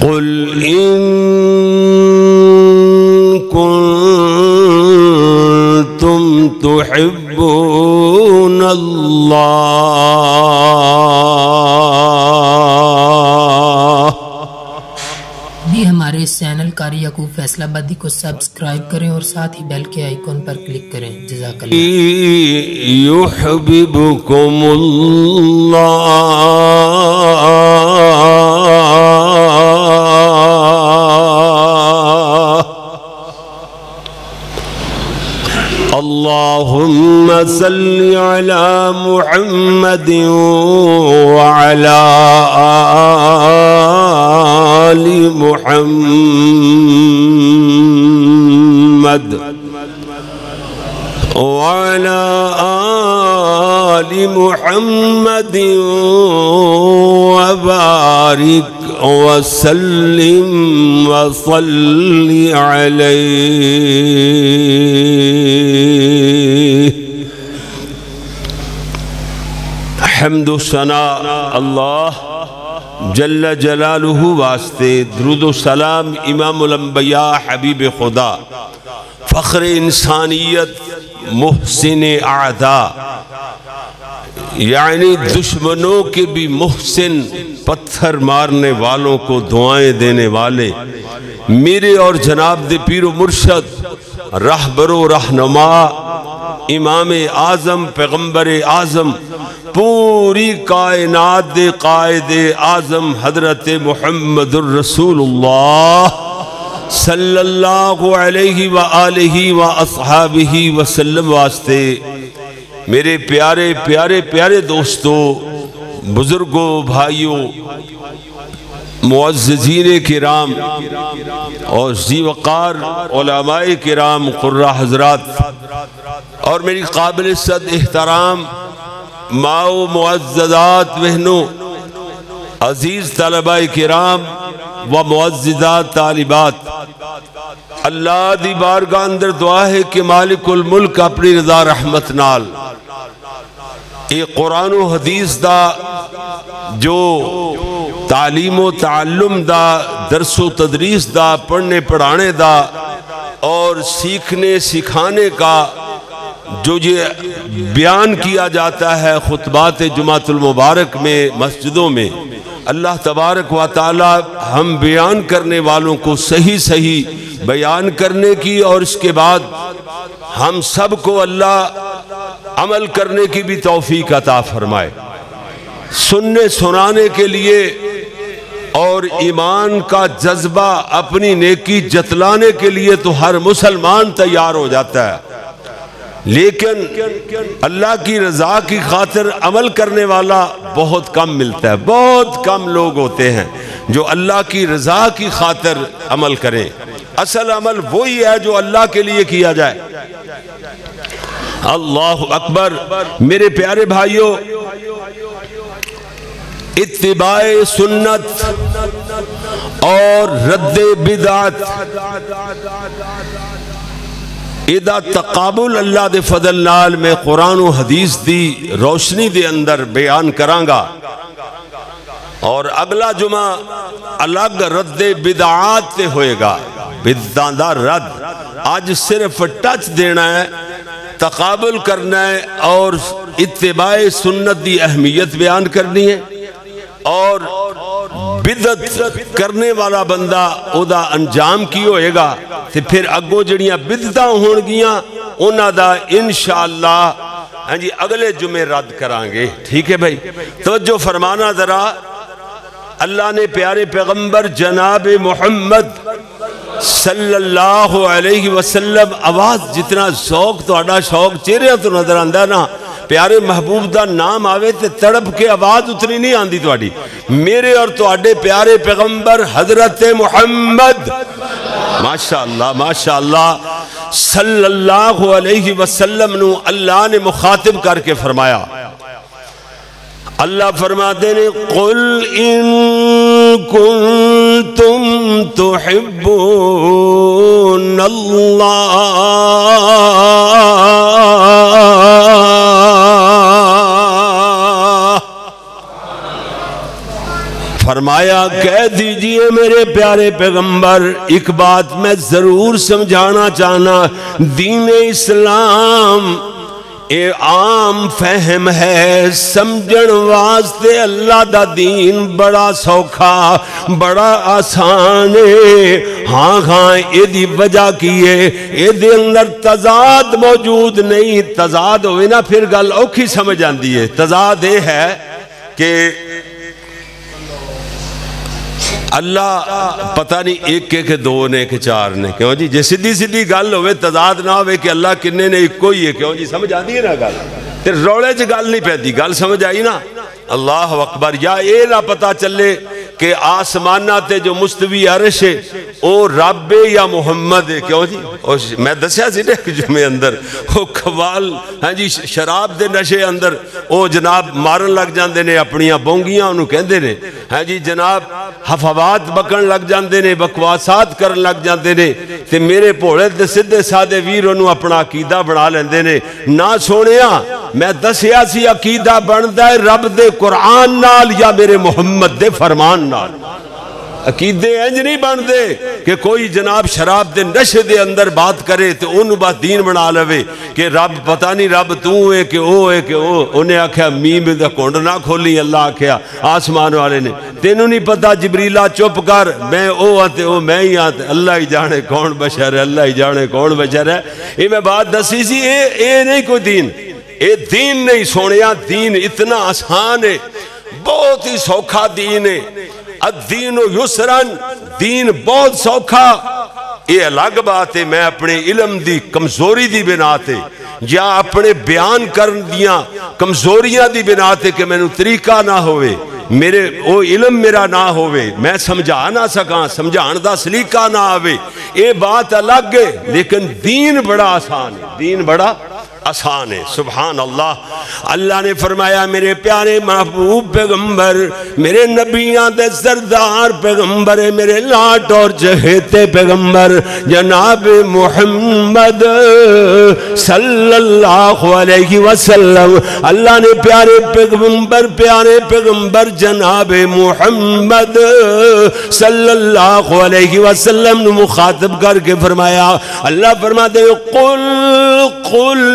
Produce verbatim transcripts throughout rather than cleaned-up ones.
कुल इन कुंतुम तुहिब्बून अल्लाह। भी हमारे इस चैनल कारी याकूब फैसलाबादी को सब्सक्राइब करें और साथ ही बेल के आइकॉन पर क्लिक करें। जज़ाकल्लाह। युहिब्बुकुमुल्लाह। अल्लाहुम्मा सल्लि अला मुहम्मद व अला आलि मुहम्मद व अला आलि मुहम्मद व बारिक व सल्लिम व सल्लि अलैहि। हम्द सना अल्लाह जल्ल जलालुहु वास्ते दुरूद व सलाम इमामुल अंबिया हबीब खुदा फ़ख्र इंसानियत मुहसिन आदा यानी दुश्मनों के भी मुहसिन पत्थर मारने वालों को दुआएं देने वाले मेरे और जनाब दे पीरो मुर्शद रहबरो रहनुमा इमाम आज़म पैगम्बर आज़म पूरी कायनात दे कायदे आज़म हज़रत मुहम्मदुर रसूलुल्लाह सल्लल्लाहु अलैहि व आलिहि व अस्हाबिहि वसल्लम वास्ते मेरे प्यारे प्यारे प्यारे दोस्तों, बुजुर्गों, भाइयों, मुअज़्ज़ज़ीन किराम और ज़ीवकार उलमाए किराम, क़ुर्रा हज़रात और मेरी काबिल सद एहतराम माओ मुअज़्ज़ज़ात बहनों, अजीज़ तलबा किराम व मुअज़्ज़ज़ात तालिबात, अल्लाह दी बारगाह अंदर दुआ है कि मालिकुल मुल्क अपनी रज़ा रहमत नाल ये कुरान व हदीस दा जो तालीम व ताल्लुम दा दरसो तदरीस दा पढ़ने पढ़ाने दा और सीखने सिखाने का जो ये बयान किया जाता है खुतबात जुमातुल मुबारक में मस्जिदों में, अल्लाह तबारक व तआला हम बयान करने वालों को सही सही बयान करने की और इसके बाद हम सब को अल्लाह अमल करने की भी तौफीक अता फरमाए। सुनने सुनाने के लिए और ईमान का जज्बा अपनी नेकी जतलाने के लिए तो हर मुसलमान तैयार हो जाता है, लेकिन अल्लाह की रज़ा की खातिर अमल करने वाला बहुत कम मिलता है। बहुत कम लोग होते हैं जो अल्लाह की रज़ा की खातिर अमल करें। असल अमल वही है जो अल्लाह के लिए किया जाए। अल्लाह अकबर। मेरे प्यारे भाइयों, इत्तिबाए सुन्नत और रद्दे बिदात इदा तकाबुल अल्लाह दे फजल नाल में कुरान और हदीस दी रोशनी दे अंदर बयान करांगा और अगला जुमा अलग रद्दे बिदात ते होएगा। बिदात दा रद्द आज सिर्फ टच देना है, तकाबुल करना है और इत्तिबाए सुन्नत दी अहमियत बयान करनी है और बिदत करने वाला बंदा उदा अंजाम की होएगा ते फिर अगों जड़ियां बिदता होणगियां उन्हां दा इंशाअल्लाह हाँ जी अगले जुमे रद्द करांगे। ठीक है भाई, तवज्जो फरमाना जरा। अल्लाह ने प्यारे पैगंबर जनाब मुहम्मद सल्लल्लाहु अलैहि वसल्लम आवाज़ जितना शौक तुहाडा शौक चेहरे तो नजर आंदा ना, प्यारे महबूब दा नाम आवे तो तड़प के आवाज़ उतनी नहीं आती थोड़ी। मेरे और तुहाडे प्यारे पैगंबर हजरत मुहम्मद माशाअल्लाह माशाअल्लाह सल्लल्लाहु अलैहि वसल्लम नू अल्लाह ने मुखातिब करके फरमाया। अल्लाह फरमाते ने कुल इन कुंतुम तुहिब्बून अल्लाह। फरमाया, कह दीजिए मेरे प्यारे पैगंबर, एक बात मैं जरूर समझाना चाहना, दीन इस्लाम ए आम फहम है, समझण वास्ते अल्लाह दा दीन बड़ा सौखा बड़ा आसान है। हाँ हाँ एदी वजह की है, एदे अंदर तजाद मौजूद नहीं। तजाद होवे ना फिर गल औखी समझ आती है। तजाद ये है कि अल्लाह पता नहीं एक के, के दो ने के चार ने, क्यों जी, जे सीधी सीधी गल हो, तजाद ना हो कि अल्लाह किन्ने ने इको ही है, क्यों जी, समझ आती है ना गल, ते रौले च गल नहीं पैदी, गल समझ आई ना। अल्लाह अकबर। या ये ना पता चले कि आसमाना ते जो मुस्तवी अरश है ओ रब या मुहम्मद है, क्यों जी, और मैं दसिया सी ना जुमे अंदर वो खवाल, हाँ जी, शराब के नशे अंदर वो जनाब मारन लग जाते ने अपन बोंगियां, उन्होंने कहते ने, हाँ जी जनाब, हफावात बकन लग जाते ने, बकवासात कर लग जाते ने, ते मेरे भोले ते सीधे साधे वीर उन्होंने अपना अकीदा बना लेंदे ने। ना सोनिया, मैं दसिया सी अकीदा बनता है रब दे कुरान नाल या मेरे मुहम्मद दे फरमान नाल। अकीदे इंज नहीं बनते कि कोई जनाब शराब के नशे के अंदर बात करे तो उन्होंने बात दीन बना लवे कि रब पता नहीं रब तू है कि ओ है कि ओ। उन्हें आख्या मीम दा कुंड ना खोली, अल्लाह आख्या आसमान वाले ने, तेनू नहीं पता जबरीला, चुप कर, मैं ओ हाँ तो ओ मैं ही हाँ, अल्लाह ही जाने कौन बशर है, अल्लाह ही जाने कौन बशर है। ये मैं बात दसी सी, ये नहीं कोई दीन, ये दीन नहीं सोनिया, दीन इतना आसान है, बहुत ही सौखा दीन है। अद्दीन युसरन, दीन बहुत सौखा। ये अलग बात है मैं अपने इलम दी कमजोरी दी बिना ते या अपने बयान करन दियां कमजोरियां दी बिना ते कि मैनू तरीका ना होवे, मेरे वो इलम मेरा ना होवे, मैं समझा ना सका, समझाने का सलीका ना आवे, ये बात अलग है। लेकिन दीन बड़ा आसान है, दीन बड़ा आसान है। सुभान अल्लाह। अल्लाह ने फरमाया, मेरे प्यारे महबूब पैगंबर, मेरे नबियां दे सरदार पैगंबर, मेरे लाट और चहेते पैगंबर जनाब मुहम्मद सल्लल्लाहु अलैहि वसल्लम। अल्लाह ने प्यारे पैगंबर, प्यारे पैगंबर जनाब मुहम्मद सल्लल्लाहु अलैहि वसल्लम ने मुखातब करके फरमाया, अल्लाह फरमाते हैं, कुल कुल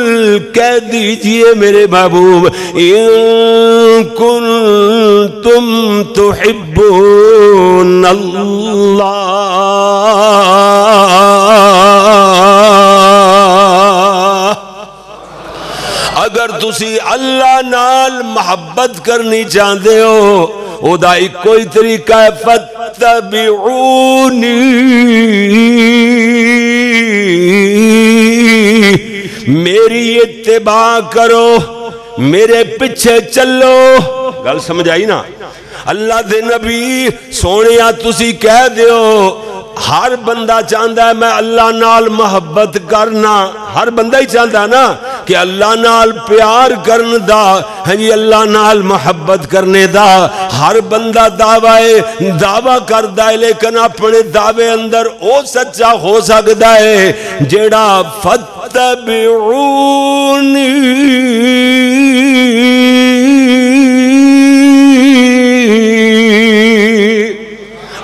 कह दीजिए मेरे महबूब, इन कुंतुम तुहिब्बून अल्लाह, अगर तुसी अल्लाह नाल मोहब्बत करनी चाहते हो, ओदा इक्को ही तरीका है, फत्तबिऊनी, मेरी इत्तिबा करो, मेरे पीछे चलो। गल समझ आई ना। अल्लाह दे नबी सोनिया तुसी कह दियो, हर बंदा चाहता है मैं अल्लाह नाल मोहब्बत करना, हर बंदा ही चाहता है ना कि अल्लाह नाल प्यार करने दा, है जी, अल्लाह नाल मोहब्बत करने दा हर बंदा दावा है, दावा करता है। लेकिन अपने दावे अंदर वो सच्चा हो सकता है जेड़ा फत्तबिऊनी,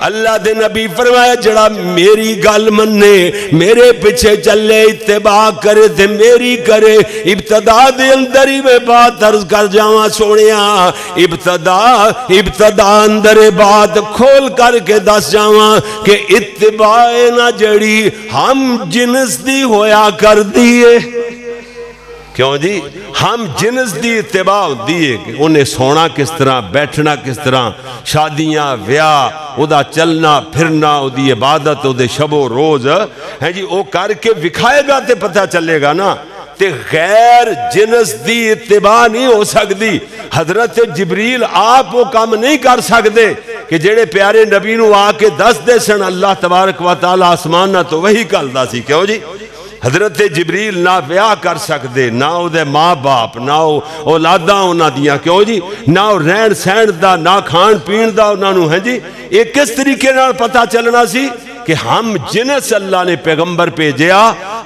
अल्लाह दे नबी फरमाया, जड़ा मेरी गल मन्ने, मेरे पीछे चले, इत्तबा करे ते मेरी करे। इब्तदा दे अंदर ही मैं बात अर्ज कर जावा सोनिया, इब्तदा इब्तदा अंदर बात खोल करके दस जावा कि इत्तबा ना जड़ी हम जिनस दी होया कर दिए, क्यों जी, हम जिनस की इत्तबा होती है, उन्हें सोना किस तरह, बैठना किस तरह, शादियां ब्याह, उदा चलना फिरना, उदी इबादत, उदे शबो रोज, है जी, वो करके विखाएगा तो पता चलेगा ना। ते गैर जिनस की इत्तबा नहीं हो सकती। हजरत जिबरील आप वो काम नहीं कर सकते कि जेड़े प्यारे नबी नू आके दस दे सन, अल्लाह तबारक व तआला आसमान ना तो वही करदा सी, क्यों जी। हजरत जिबरील ना ब्याह कर सकते, ना उहदे माँ बाप, ना औलादा उन्हां दियां, क्यों जी, ना रहन सहन का, ना खाण पीण का उन्होंने, है जी। ये किस तरीके नाल पता चलना सी कि हम जिनस अल्लाह ने पैगंबर भेजा,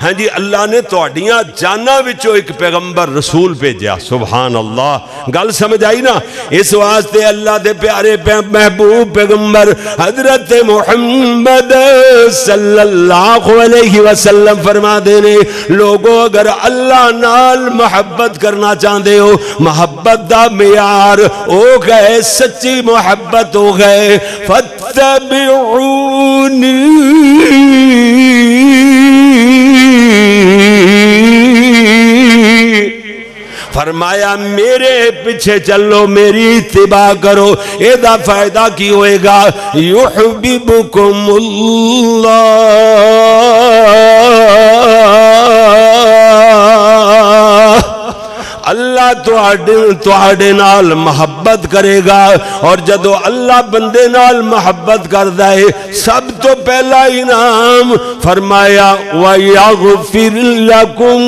हाँ जी, अल्लाह ने तुहाड़ियां जाना विचों एक पैगंबर रसूल भेजा। सुभान अल्लाह, गल समझ आई ना। इस वास्ते अल्लाह दे प्यारे महबूब पैगंबर हजरत मुहम्मद सल्लल्लाहु अलैहि वसल्लम फरमा देने, लोगों अगर अल्लाह नाल मोहब्बत करना चाहते हो, मोहब्बत दा मियार हो गए सच्ची मोहब्बत हो गए फत्तबिऊनी फरमाया मेरे पीछे चलो, मेरी इत्तिबा करो। एदा फायदा की होएगा, युहिब्बुकुमुल्लाह, अल्लाह तुहाडे नाल मोहब्बत करेगा। और जदों अल्लाह बंदे नाल मोहब्बत करदा है, सब तो पहला इनाम फरमाया व यगफिर लकुम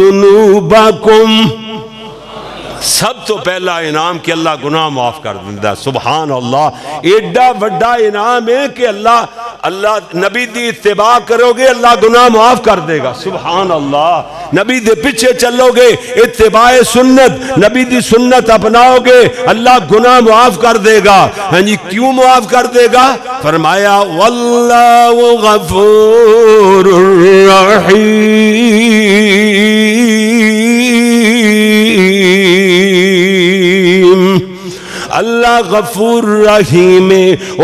जुनूबकुम, सब तो पहला इनाम कि अल्लाह गुनाह माफ कर दिंदा। सुभान अल्लाह, एडा वड्डा इनाम है कि अल्लाह अल्लाह नबी दी इत्तिबा करोगे अल्लाह गुनाह माफ कर देगा। सुभान अल्लाह, नबी दे पीछे चलोगे, इत्तिबाए सुन्नत, नबी दी सुन्नत अपनाओगे, अल्लाह गुनाह माफ कर देगा। हाँ जी, क्यों माफ कर देगा? फरमाया वल्लाहु गफूरुर रहीम, अल्लाह गफूर रहीम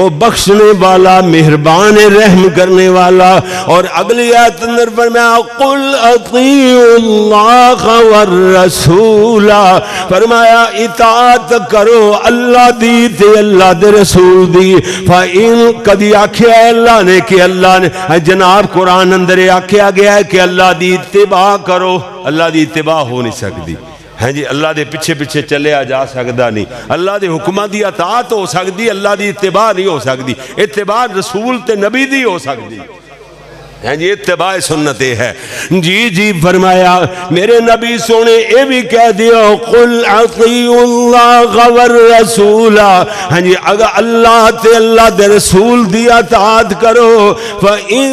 ओ बख्शने वाला, मेहरबान, रहम करने वाला। और अगली आयत अंदर फरमाया कुल अतीउल्लाह वर रसूला, फरमाया इतात करो अल्लाह दी ते अल्लाह दे रसूल दी। फाइन कभी आख्या अल्लाह ने कि अल्लाह ने जनाब कुरान अंदर आख्या गया है कि अल्लाह दी इत्तिबा करो, अल्लाह दी इत्तिबा हो नहीं सकती। हाँ जी, अल्लाह के पिछे पिछे चलिया जा सकता नहीं, अल्लाह के हुक्मां दी अतात हो सकती, अल्लाह की इत्तिबा नहीं हो सकती। इत्तिबा रसूल ते नबी दी हो सकती। हाँ जी, इत्तिबाए सुन्नत है। जी जी, फरमाया मेरे नबी सोने ये भी कह दियो कुल अतीउल्लाह वर रसूला, हाँ जी, अगर अल्लाह ते अल्लाह दे रसूल दी अतात करो। इन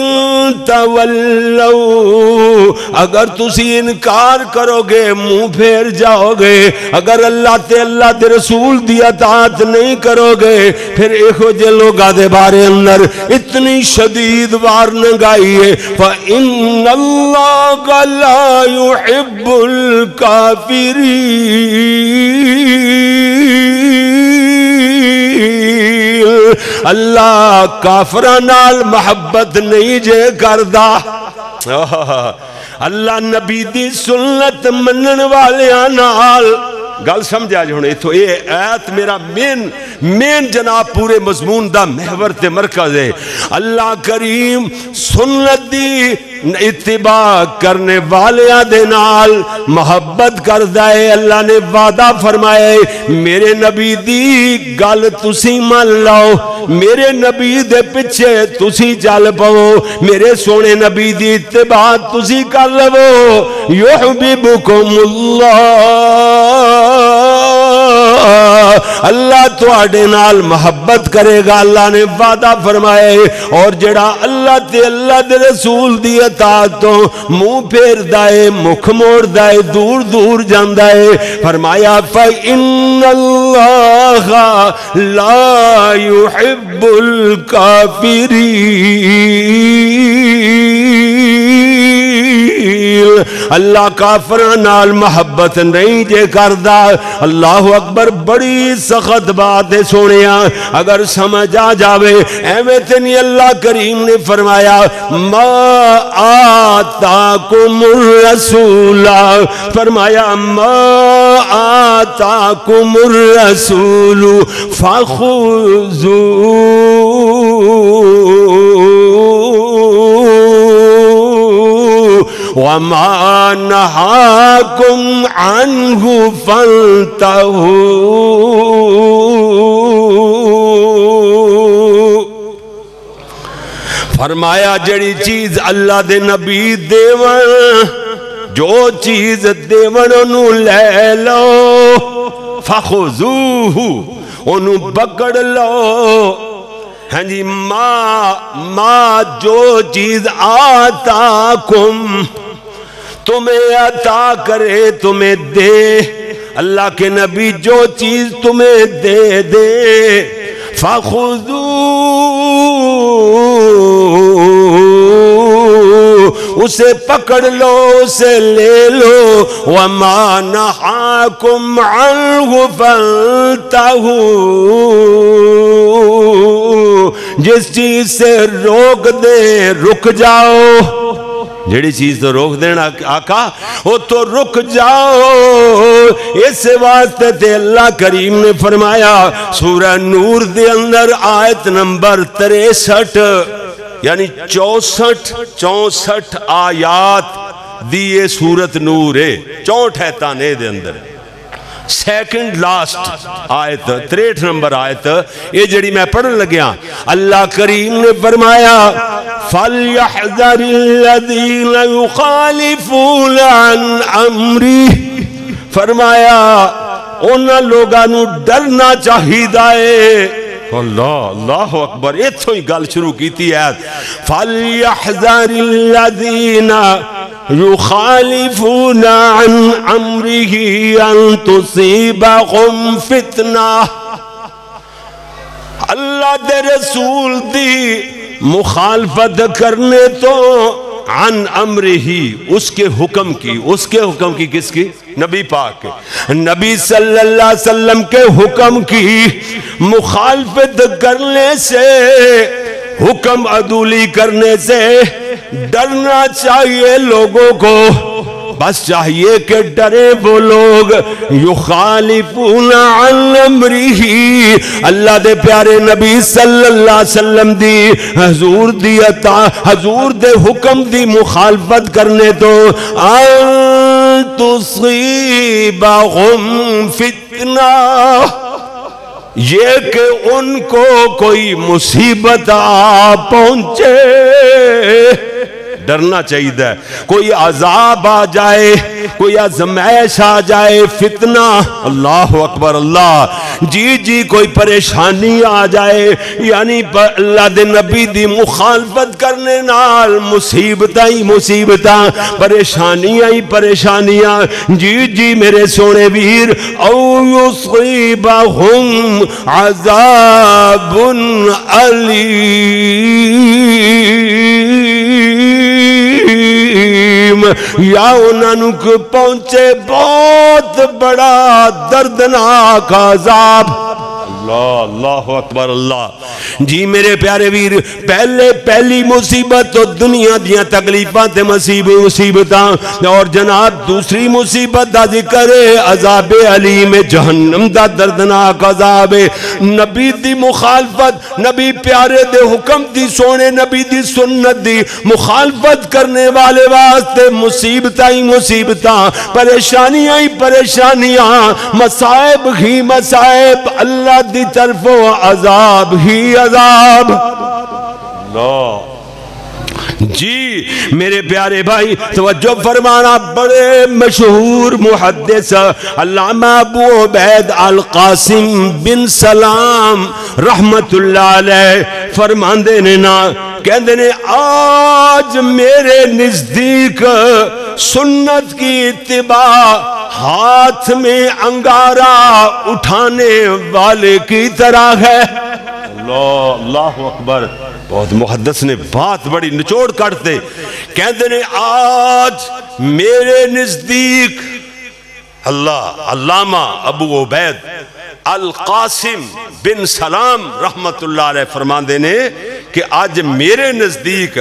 अगर तुसी इनकार करोगे, मुंह फेर जाओगे, अगर अल्लाह ते अल्लाह दे रसूल दी अतात नहीं करोगे, फिर इहो जे लोगां दे बारे अंदर इतनी शदीद वार्निंग आई है फइन्नल्लाह ला युहिब्बुल काफिरीन, अल्लाह काफरा नाल मोहब्बत नहीं जे करदा। अल्लाह नबी दी सुन्नत मनन वालियां नाल, गल समझा जी। हूँ इतों ये ऐत मेरा मेन मेन जनाब पूरे मजमून का महवर ते मरकज है। अल्लाह करीम सुन्नत दी इत्तिबा करने वालियां दे नाल मोहब्बत करदा है। अल्लाह ने वादा फरमाया मेरे नबी दी गल तुसी मान लाओ, मेरे नबी दे पिछे तुसी चल पवो, मेरे सोने नबी दी इत्तिबा तुसी कर लवो। युहिब्बुकुमुल्लाह, अल्लाह तुहाडे नाल मोहब्बत करेगा। अल्लाह ने वादा फरमाया और जड़ा अल्लाह ते अल्लाह दे रसूल दी अतात तो मुंह फेरदा है, मुख मोड़दा है, दूर दूर जांदा है, फरमाया फा इन्नल्लाहा ला युहिब्बुल काफिरीन, अल्लाह काफरां नाल मोहब्बत नहीं जे करदा। अल्लाह अकबर, बड़ी सख्त बात है सुनिया, अगर समझ आ जावे। एवें ते नहीं अल्लाह करीम ने फरमाया मा आताकुमुर रसूला, फरमाया मा आताकुमुर रसूलु फाखुजू, वमा नहाकुम अन्हु फन्तहू। फरमाया जड़ी चीज अल्लाह दे नबी देवन, जो चीज देवन ओनू ले लो, फखुजूहू ओनू पकड़ लो। हाँ जी, माँ माँ जो चीज आता कुम तुम्हें अता करे तुम्हें दे, अल्लाह के नबी जो चीज तुम्हें दे दे फाखुजू, उसे पकड़ लो उसे ले लो, वमा नहाकुम अन्हु फंतहू, जिस चीज से रोक दे रुक जाओ, जेड़ी चीज तो रोक देना आका वो तो रुक जाओ। इस वास्ते ते अल्लाह करीम ने फरमाया सूरह नूर दे अंदर आयत नंबर तिरसठ यानी चौसठ चौसठ आयात दी ये सूरत नूर है, चौंठ है ताने दे अंदर सेकंड लास्ट आयत तिरसठ नंबर आयत ये जड़ी मैं पढ़न लग्या। अल्लाह करीम ने फरमाया फल्यहज़रिल्लज़ीन युखालिफून अन अम्री, फरमाया उन लोगों को डरना चाहिए। अल्लाह अल्लाह अकबर, इत्थों ही गल शुरू की है। फल्यहज़रिल्लज़ीन युखालिफून अन अम्रिही अन तुसीबहुम फितना, अल्लाह दे रसूल दी मुखालफत करने तो अन अम्रिही उसके हुक्म की, उसके हुक्म की किसकी? नबी पाक नबी सल्लल्लाहु अलैहि वसल्लम के हुक्म की मुखालफत करने से, हुक्म अदूली करने से डरना चाहिए लोगों को। बस चाहिए कि डरे वो लोग युखालिफून अन अम्रिही, अल्लाह दे प्यारे नबी सल्लल्लाहु अलैहि वसल्लम दी हजूर दी अता हजूर दे हुक्म दी मुखालफत करने तो अन तुसीबहुम फितना, ये कि उनको कोई मुसीबत आ पहुंचे। डरना चाहिए, कोई अजाब आ जाए, कोई आजमाइश आ जाए, फितना। अल्लाह अकबर अल्लाह जी जी, कोई परेशानी आ जाए, यानी अल्लाह दे नबी दी मुखालफत करने नाल मुसीबतां ही मुसीबतां, परेशानियां ही परेशानियां। जी जी मेरे सोने वीर, औ युसीबहुम अज़ाबुन अलीम, या उन्होंने को पहुंचे बहुत बड़ा दर्दनाक अजाब। अल्लाह अल्लाह अकबर अल्लाह जी मेरे प्यारे वीर, पहले पहली मुसीबत तो दुनिया दियां तकलीफां ते मुसीबतां, और जनाब दूसरी मुसीबत दा जिक्र है अजाब अलीम, जहन्नम दा दर्दनाक अजाब। नबी दी मुखालफत, नबी प्यारे दे हुक्म दी, सोने नबी दी सुन्नत दी मुखालफत करने वाले वास्ते मुसीबतां ही मुसीबतां, परेशानियां ही परेशानियां, मसाइब ही मसाइब, अल्लाह दी तरफों अजाब ही अजाब। अल्लाह जी मेरे प्यारे भाई तवज्जो फरमाना, बड़े मशहूर मुहद्दिस अल्लामा अबू उबैद अल-क़ासिम बिन सल्लाम रहमतुल्लाह अलैह फरमांदे ने ना, कहते ने आज मेरे नजदीक सुन्नत की इत्तिबा हाथ में अंगारा उठाने वाले की तरह है। अल्लाह अकबर, बहुत मुहद्दिस ने बात बड़ी निचोड़ काटते, कहते ने आज मेरे नजदीक अल्लाह अल्लामा अबू उबैद अल-क़ासिम बिन सल्लाम रहमतुल्लाह अलैह फरमांदे ने कि आज मेरे नजदीक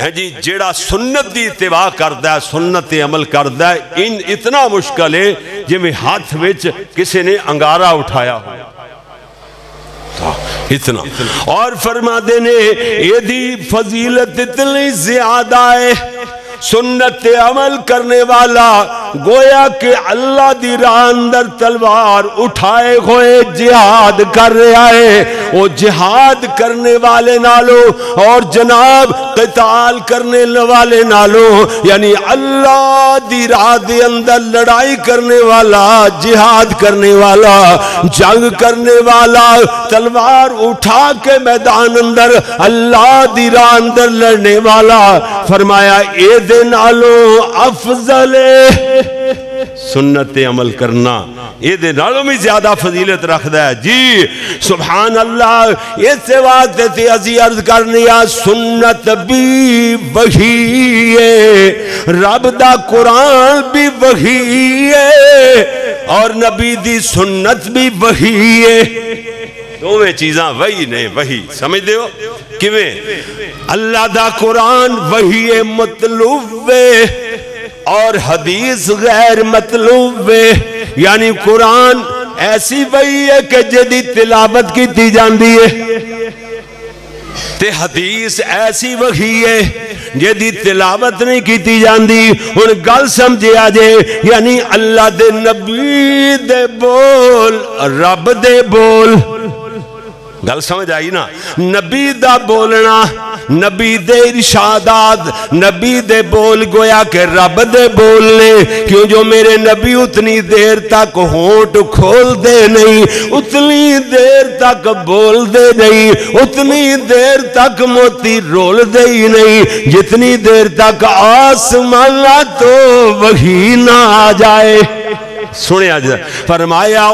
है जी जेड़ा सुन्नत की इत्तिबा करता है, सुन्नत अमल करता है, इन इतना मुश्किल है जिवें हाथ विच किसी ने अंगारा उठाया हो इतना। और फरमाते ने एदी फजीलत इतनी ज्यादा है सुन्नत अमल करने वाला गोया के अल्लाह दी राह अंदर तलवार उठाए हुए जिहाद कर रहा है। वो जिहाद करने वाले नालों और जनाब क़िताल करने वाले नालों यानी अल्लाह दी राह दे अंदर लड़ाई करने वाला, जिहाद करने वाला, जंग करने वाला तलवार उठा के मैदान अंदर अल्लाह दी राह अंदर लड़ने वाला। फरमाया ए दे नालों अफजल सुन्नत अमल करना, ये नालों में ज्यादा फजीलत रखता है जी। सुभान अल्लाह। इस वास्ते ते अजी अर्ज करनी आ सुन्नत भी वही है, रब दा कुरान भी वही है और नबी दी सुन्नत भी वही है। दोवें चीज़ां वही ने वही, समझ दे किवें? अल्लाह दा कुरान वही है मतलूब और हदीस गैर मतलूब यानी कुरान ऐसी वही है कि जिहदी तिलावत की जाती है ते हदीस ऐसी वही है जिहदी तिलावत नहीं की जाती। हुण गल समझे आ जे यानी अल्लाह दे नबी दे बोल रब दे बोल, गल समझ आई ना? नबी दा बोलना, नबी दे इरशादात, नबी दे बोल गोया के रब दे बोलने, क्यों जो मेरे नबी उतनी देर तक होंठ खोलते नहीं, उतनी देर तक बोलते नहीं, उतनी देर तक मोती रोलते ही नहीं जितनी देर तक आसमाना तो वही ना आ जाए। सुने आज फरमाया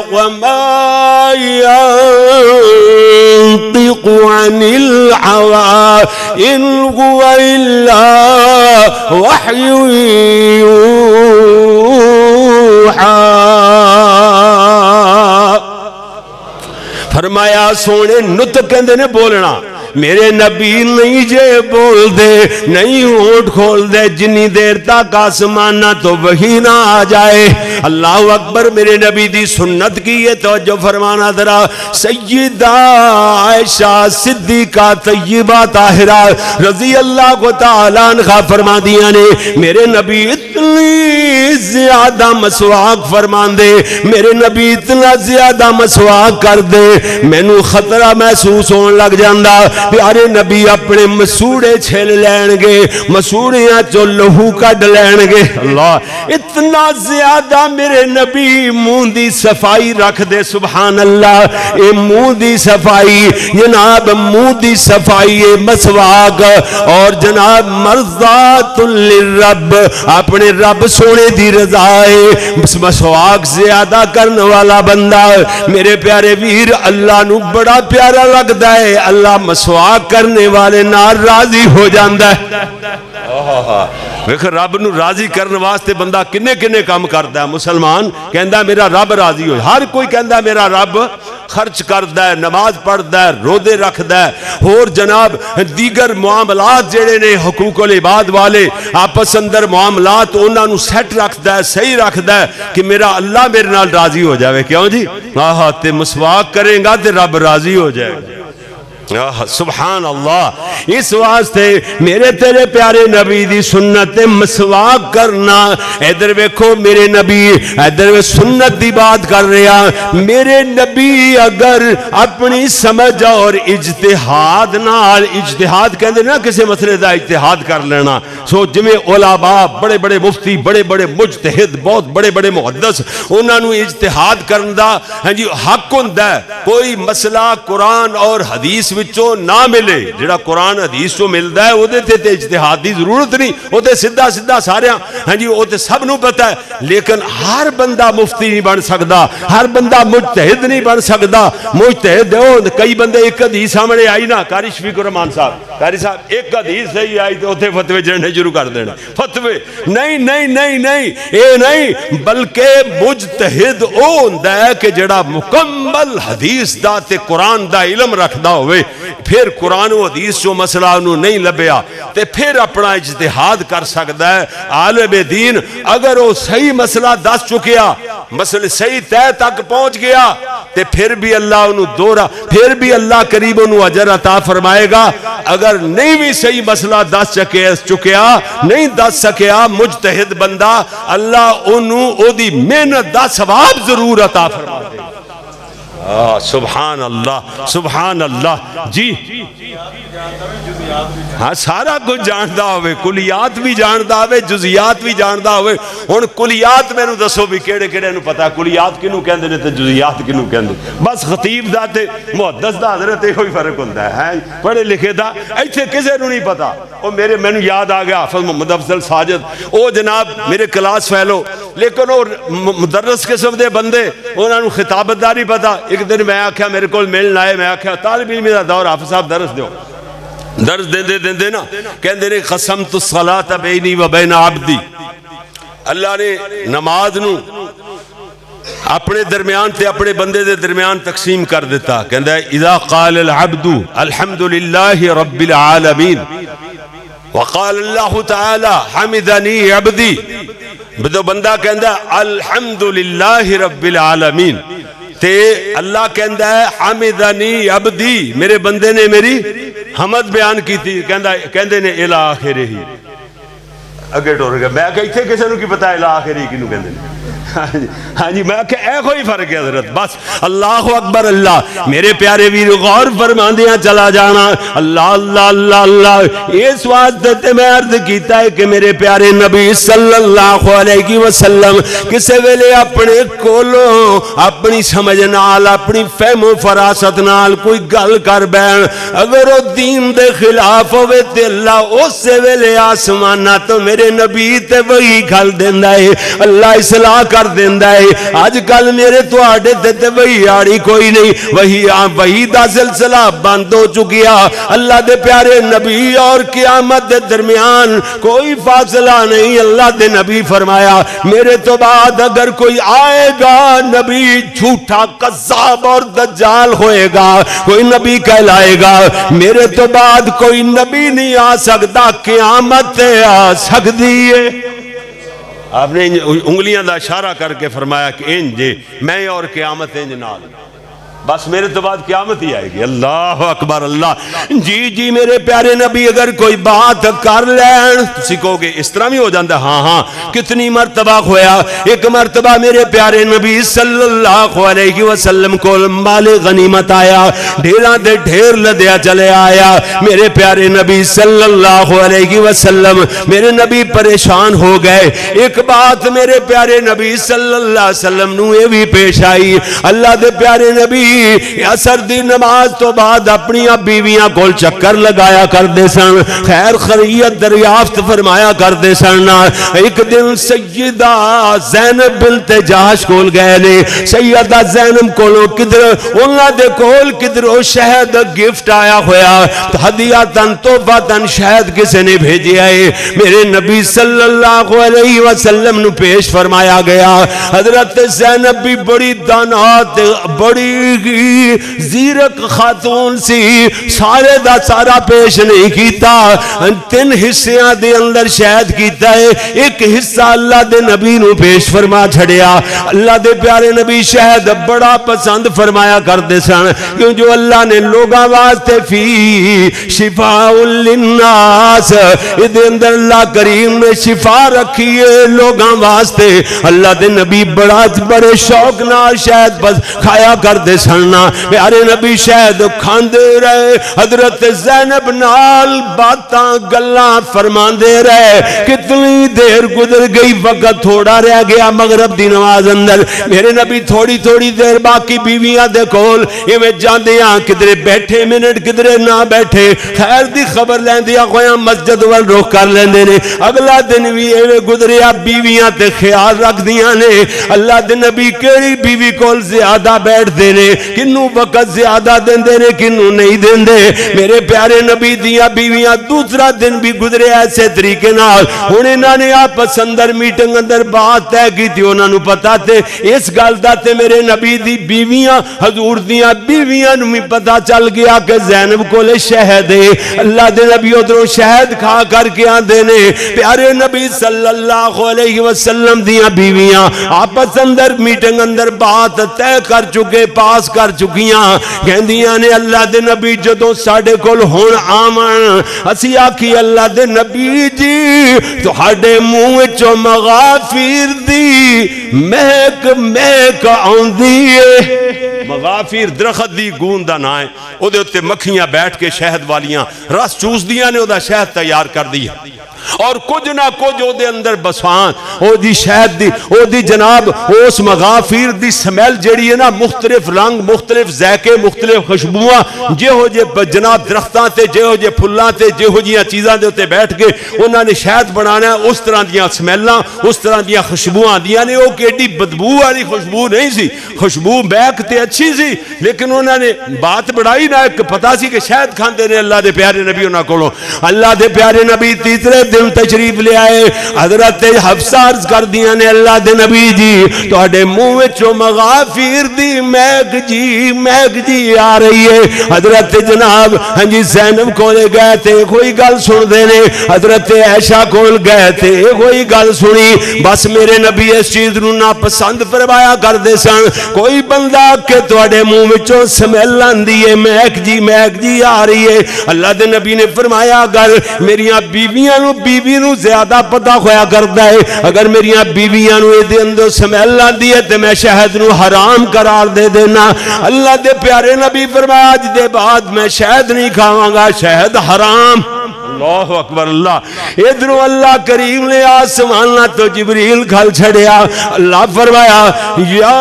फरमाया सोने नुत कहते ने बोलना, मेरे नबी नहीं जे बोल दे, नहीं होंठ खोल दे जिनी देर तक आसमाना तो वही ना आ जाए। अल्लाह अकबर। मेरे नबी दी सुन्नत की है तो जो फरमाना जरा सय्यदा आयशा सिद्दीका तय्यबा ताहिरा रजी अल्लाह तआला अन्हा फरमा दिया ने मेरे नबी इतनी ज्यादा मसवाक फरमा दे, मेरे नबी इतना ज्यादा मसवाक कर दे मैनू खतरा महसूस होने लग जाता। प्यारे नबी अपने मसूड़े छेल लैणगे, मसूड़ियां चो लहू कढ़ लैणगे। अल्लाह इतना ज्यादा मेरे नबी मुंह दी सफाई रख दे। सुभान अल्लाह। ये मुंह दी सफाई जनाब, मुंह दी सफाई ये मसवाक और जनाब मर्ज़ातुल लिरब, अपने रब सोने दी रज़ा है। मसवाक ज्यादा करने वाला बंदा मेरे प्यारे वीर अल्लाह नू बड़ा प्यारा लगता है, अल्लाह मसवाक करने वाले नाल राजी हो जाता है। वेख रब नू राजी करने वास्ते बंदा किन्ने किन्ने काम करता है। मुसलमान कहता मेरा रब राजी हो, हर कोई कहता मेरा रब खर्च करता है, नमाज पढ़ता है, रोदे रखता है और जनाब दीगर मामलात जेड़े ने हकूकुल इबाद वाले आपस अंदर मामलात उन्होंने सैट रखता है, सही रखता है कि मेरा अल्लाह मेरे नाल राजी हो जाए। क्यों जी? आहा ते मसवाक करेगा तो रब राजी हो जाएगा। सुभान अल्लाह। इस वास्ते मेरे तेरे प्यारे नबी दी सुन्नत मसवाक करना। इधर वेखो मेरे नबी, इधर वे सुन्नत दी बात कर रहा। मेरे नबी अगर अपनी समझ और इजतिहाद नाल, इजतिहाद कहते ना किसी मसले का इजतिहाद कर लेना, सो जिमें उलामा बड़े बड़े मुफ्ती, बड़े बड़े मुजतहिद, बहुत बड़े बड़े मुहद्दिस, उन्होंने इजतिहाद करने का हाँ जी हक होता है। कोई मसला कुरान और हदीस ना मिले जिहड़ा कुरान हदीस चो मिलता है उहदे ते ते इजतिहाद की जरूरत नहीं, वो तो सीधा सीधा सारे हाँ जी वो तो सब नूं पता है। लेकिन हर बंदा मुफ्ती नहीं बन सकता, हर बंदा मुजतहिद नहीं बन सकता। मुजतहिद कई बंदे, एक हदीस सामने आई ना कारी शफीकुरहमान साहब, कारी साहब एक हदीस सही आई तो उत्थे फतवे जड़ने शुरू कर देना। फतवे नहीं नहीं नहीं नहीं ये नहीं, बल्कि मुजतहिद वो हुंदा है कि जिहड़ा मुकम्मल हदीस दा ते कुरान दा इलम रखदा होवे, फिर कुरान हदीस चो मसला नहीं लभ्या ते फिर अपना इजतिहाद कर सकता है। आलिमे दीन अगर वो सही मसला दस चुकिया, मसले सही तय तक पहुंच गया ते फिर भी अल्लाह उन्होंने दोहरा फिर भी अल्लाह करीब उन्होंने अजर अता फरमाएगा। अगर नहीं भी सही मसला दस चके चुकया नहीं दस सकया मुजतहिद बंदा अल्लाह उन्होंने ओदी मेहनत दा सवाब जरूर अता फरमाएगा। सुभान अल्लाह सुभान अल्लाह जी हाँ सारा कुछ जानता हो कुलियात भी जानता हो जुजियात भी जानता हो। हुण कुलियात मैनू दसो भी केड़े केड़े नू पता कुलियात किनू कहंदे ने ते जुजियात किनू कहंदे। बस खतीब दा ते मुहद्दिस दा हज़रत इहो ही फर्क हुंदा है। पढ़े लिखे दा इत्थे किसे नू नहीं पता। ओ मेरे मैनू याद आ गया हाफिज़ मुहम्मद अफज़ल साजिद ओ जनाब मेरे क्लास फैलो लेकिन वो मुदरस किस्म के बंदे उन्होंने खिताबत दा नहीं पता। एक दिन मैं आख्या मेरे को मिलना आए मैं आख्या तालिब इल्म दा दौर हाफिज़ साहब दरस दो दर्ज देंदे देंदे ना कहंदे ने कसम तु सलात बैनी व बैन आबदी अल्लाह ने नमाज नू अपने दरम्यान ते अपने बंदे दे दरम्यान तकसीम कर दिता। कहंदा इज़ा क़ाल अल अब्दु अल्हम्दुलिल्लाहि रब्बिल आलमीन व क़ाल अल्लाहु तआला हमिदनी अब्दी बदो बंदा कहंदा अल्हम्दुलिल्लाहि रब्बिल आलमीन ते अल्लाह कहंदा है हमिदनी अब्दी मेरे बंदे ने मेरी हमद बयान की थी कहंदा कहंदे ने इला आखिर ही अगे टुर गया। मैं क्या इतने किसी की पता इला आखिर ही किनू कहंदे ने हाँ जी मैं एहो ही फर्क है हजरत। बस अल्लाह अकबर अल्लाह मेरे प्यारे वीर गौर फरमांदियां चला जाना अल्लाह अल्लाह अल्लाह अल्लाह। इस वास्ते मैं अर्ज कीता है कि मेरे प्यारे नबी सल्लल्लाहु अलैहि वसल्लम किसे वेले अपने कोलों अपनी समझ नाल अपनी फहमो फरासत नाल कोई गल कर बैन अगर वो दीन दे खिलाफ होवे ते अल्लाह उस वेले आसमाना तो मेरे नबी ते वही गल देंदा है अल्लाह इसलाह कर देंदा है। आजकल मेरे तुहाडे ते वही आड़ी कोई नहीं वही आ वही दा सिलसिला बंद हो चुकिया। अल्लाह दे प्यारे नबी और क़यामत दे दरमियान कोई फासला नहीं। अल्लाह दे नबी फरमाया मेरे तो बाद अगर कोई आएगा नबी झूठा कज़्ज़ाब और दज्जाल होएगा कोई नबी कहलाएगा। मेरे तो बाद कोई नबी नहीं आ सकता क़यामत आ सकती है। आपने उंगलियां का इशारा करके फरमाया कि इंजे मैं और क्यामत इंज नाल बस मेरे तो बाद क्यामत ही आएगी। अल्लाह अकबर अल्लाह जी जी मेरे प्यारे नबी अगर कोई बात कर लैन तुसी कहोगे इस तरह भी हो जाता। हाँ हाँ कितनी मरतबा होया। एक मरतबा मेरे प्यारे नबी सल्लल्लाहु अलैहि वसल्लम को माले गनीमत आया ढेरा दे ढेर लदिया चले आया। मेरे प्यारे नबी सल्लल्लाहु अलैहि वसल्लम मेरे नबी परेशान हो गए। एक बात मेरे प्यारे नबी सल्लल्लाहु अलैहि वसल्लम नूं ये भी पेश आई अल्लाह दे प्यारे नबी असर दी नमाज तो बाद अपनी बीवियां कोल चक्कर लगाया करते सन खैर खैरियत दरियाफ्त फरमाया करते सन। एक दिन सैयदा ज़ैनब बिन्त जहाश कोल गए ने सैयदा ज़ैनब कोलों किधर उन्हां दे कोल किधरों शहद गिफ्ट आया होया हदिया तन तोहफा तन शहद किसी ने भेजिया है। मेरे नबी सल्लल्लाहु अलैहि वसल्लम नूं पेश फरमाया गया। हजरत ज़ैनब भी बड़ी दाना बड़ी जीरक खातून सी सारे दा सारा पेश नहीं कीता। तीन हिस्सों दे अंदर शहद कीता है एक हिस्सा अल्लाह दे नबी नू पेश फरमा छड़िया। अल्लाह दे प्यारे नबी शहद बड़ा पसंद फरमाया करते सन क्यों जो अल्लाह ने लोगों वास्ते फी शिफाउल लिन्नास इहदे अंदर अल्लाह करीम ने शिफा रखी है लोगों वास्ते। अल्लाह दे नबी बड़ा बड़े शौक नाल शहद बस खाया करते सड़ना प्यारे नबी शहद खांदे रहे। हजरत ज़ैनब नाल बातां गल्लां फरमांदे रहे। कितनी देर गुजर गई वक्त थोड़ा रह गया मगरब दी नमाज अंदर मेरे नबी थोड़ी थोड़ी देर बाकी बीवियां दे कोल इवें जांदियां किधरे बैठे मिनट किधरे ना बैठे खैर दी खबर लैंदियां कोई मस्जिद वल रुख कर लैंदे ने। अगला दिन भी इवें गुजरिया बीवियां ते ख्याल रखदियां ने। अल्लाह दे नबी केड़ी बीवी कोल ज्यादा बैठदे ने किन्नू वक़्त ज्यादा देंदे ने किन्नू नहीं देंदे। मेरे प्यारे नबी दियां बीवियां दूसरा दिन भी गुजरे ऐसे तरीके नाल। हुण इन्हां ने आपस अंदर मीटिंग अंदर बात तय कीती, उन्हां नूं पता ते इस गल दा ते मेरे नबी दी बीवियां हजूर दियां बीवियां नूं भी पता चल गया कि ज़ैनब कोल शहद है। अल्लाह दे नबी उधरों शहद खा करके आंदे ने। प्यारे नबी सल्लल्लाहु अलैहि वसल्लम दियां बीवियां आपस अंदर मीटिंग अंदर बात तय कर चुके पास कर चुकियां। कहंदियां ने अल्लाह दे नबी जदों साडे कोल हुण आवन असीं आखी अल्लाह दे नबी जी तुहाडे मुंह चो मगाफिर दी महक महक आउंदी है। मगाफिर दरखत दी गूंद दा नाम है। ओदे उत्ते मक्खियां बैठ के शहद वालियां रस चूसदियां ने, ओदा शहद तैयार कर दी और कुछ ना कुछ ओदे अंदर बसान ओदी शहद दी ओदी जनाब उस मगाफिर दी स्मैल जेड़ी है ना मुख्तलिफ रंग मुख्तलिफ जायके मुख्तलिफ खुशबुआ जेहो जे जनाब दरख्तां ते जेहो जे फुल्लां ते जेहो जियां चीज़ां दे उत्ते बैठ के उन्हां ने शहद बनाना उस तरह दियां स्मैलां उस तरह दियां खुशबुआं आंदियां ने। ओह केडी बदबू वाली खुशबू नहीं सी, खुशबू महक ते अच्छी सी, लेकिन उन्होंने बात बढ़ाई ना एक पता सी कि शहद खाते ने अल्लाह के प्यारे नबी उन्होंने को। अल्लाह के प्यारे नबी तीसरे दिन तशरीफ ले आए। हजरत हफ्सा अर्ज कर दिया ने अल्लाह के नबी जी तुहाडे मुंह चो मगाफिर दी महक जी महक जी आ रही है। हजरत जनाब हाँ जी ज़ैनब कोल गए थे कोई गल सुनते ने, हजरत ऐशा कोल गए थे कोई गल सुनी। बस मेरे नबी इस चीज नूं ना पसंद फरमाया करते सन। कोई बंदा के तुहाडे मुंह विचों स्मैल आंदी है महक जी महक जी आ रही है। अल्लाह दे नबी ने फरमाया अगर मेरिया बीवियां नूं बीवी नूं ज्यादा पता होया करदा है, अगर मेरिया बीवियां नूं इहदे अंदर स्मैल आंदी है ते मैं शहद नूं हराम करार दे देना। अल्लाह दे प्यारे नबी फरमाया अज दे बाद मैं शहद नहीं खावांगा, शहद हराम। अल्लाहु अकबर अल्लाह। इधरों अल्लाह करीम ने आसमाना तो जिब्रील खल छड़िया। अल्लाह फरमाया या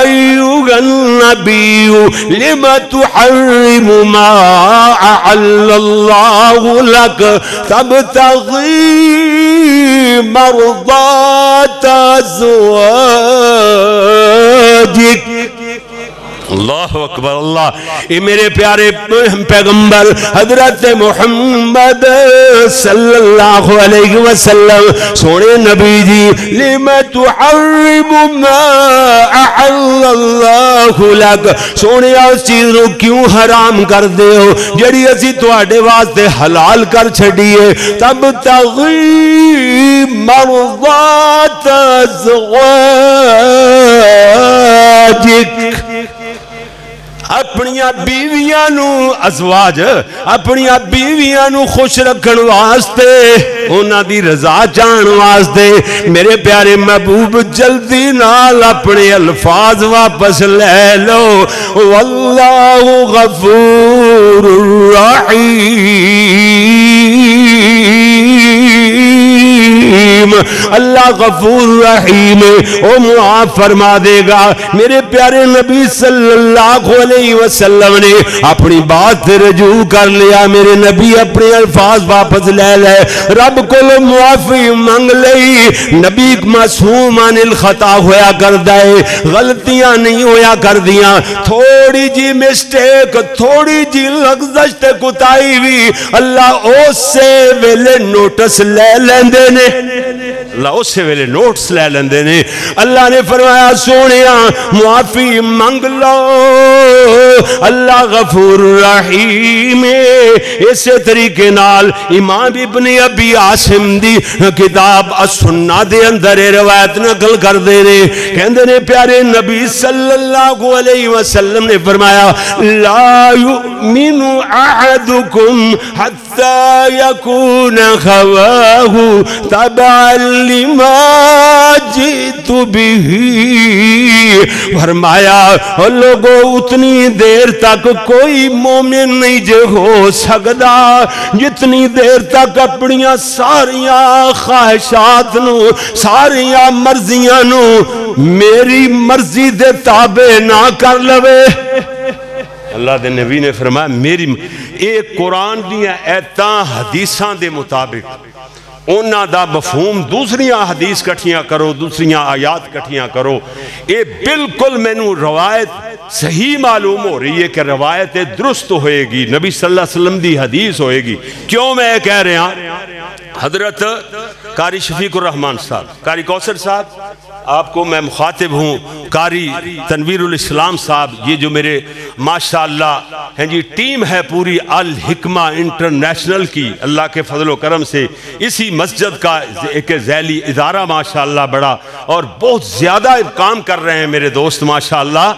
अय्युहन नबीयु लिमा तुहर्रिमु मा अहल्लल्लाहु लक तबतगी मर्ज़ात अज़वाजिक। अल्लाह अकबर अल्लाह। ये मेरे प्यारे पैगंबर हजरत मुहम्मद सल्लल्लाहु अलैहि वसल्लम सोने नबी जी लिमा तुहर्रिमु मा अहल्लल्लाहु लक सोने उस चीज़ को क्यों हराम कर दे हो जिहड़ी असीं तुहाडे वास्ते हलाल कर छड़ी है। तबतगी मर्ज़ात अज़वाजिक अपनिया बीवियां नूं अज़वाज अपनिया बीवियां नूं खुश रखण वास्ते उन्हां दी रज़ा जान वास्ते मेरे प्यारे महबूब जल्दी नाल अपने अल्फाज वापस ले लो। वल्लाहु गफूरुर रहीम। अल्लाह गफूर रहीम ओ मुआफ फरमा देगा। मेरे प्यारे नबी सल्लल्लाहु अलैहि वसल्लम ने अपनी बात रजू कर लिया। मेरे नबी अपने अल्फाज वापस ले ले रब को मुआफी मंग लई। नबी मासूम अनिल खता होया करदा है, गलतियां नहीं होया कर दियां, थोड़ी जी मिस्टेक थोड़ी जी लग्जश ते कुताई भी अल्लाह उसे वेले नोटिस ले लेंदे ने। अल्लाह उस वेले नोट्स ले लेंदे ने। अल्लाह ने फरमाया सोनिया मुआफी मंग लो अल्लाह गफूर रहीम। इस तरीके नाल इमाम इब्न अबी आसिम दी किताब असुन्ना दे अंदर रवायत नकल करते ने। कहते ने प्यारे नबी सल्लल्लाहु अलैहि वसल्लम ने फरमाया ला युमिनु अहदुकुम हत्ता यकून हवाहु तबअल लिमा जीतु बिही। फरमाया और लोगों उतनी देर तक कोई मोमिन नहीं जो हो सकता जितनी देर तक अपनी सारिया ख्वाहिशात नू सारिया मर्जियां नू मेरी मर्जी दे ताबे ना कर लवे। अल्लाह दे नबी ने फरमाया मेरी ये कुरान दियां आयतां हदीसां दे मुताबिक उन्हां दा मफहूम दूसरिया हदीस कट्ठियाँ करो, दूसरिया आयात कट्ठियाँ करो। ये बिल्कुल मैनू रवायत सही मालूम हो रही है कि रवायत दुरुस्त होएगी, नबी सल्लल्लाहु अलैहि वसल्लम दी हदीस होएगी। क्यों मैं कह रहा, हजरत कारी शफीकुरहमान साहब, कारी कौसर साहब, आपको मैं मुखातिब हूँ, कारी तनवीर इस्लाम साहब, ये जो मेरे माशाल्लाह हैं जी टीम है पूरी अल हिक्मा इंटरनेशनल की, अल्लाह के फजलो करम से इसी मस्जिद का एक जैली इदारा माशाल्लाह बड़ा और बहुत ज़्यादा काम कर रहे हैं मेरे दोस्त माशाल्लाह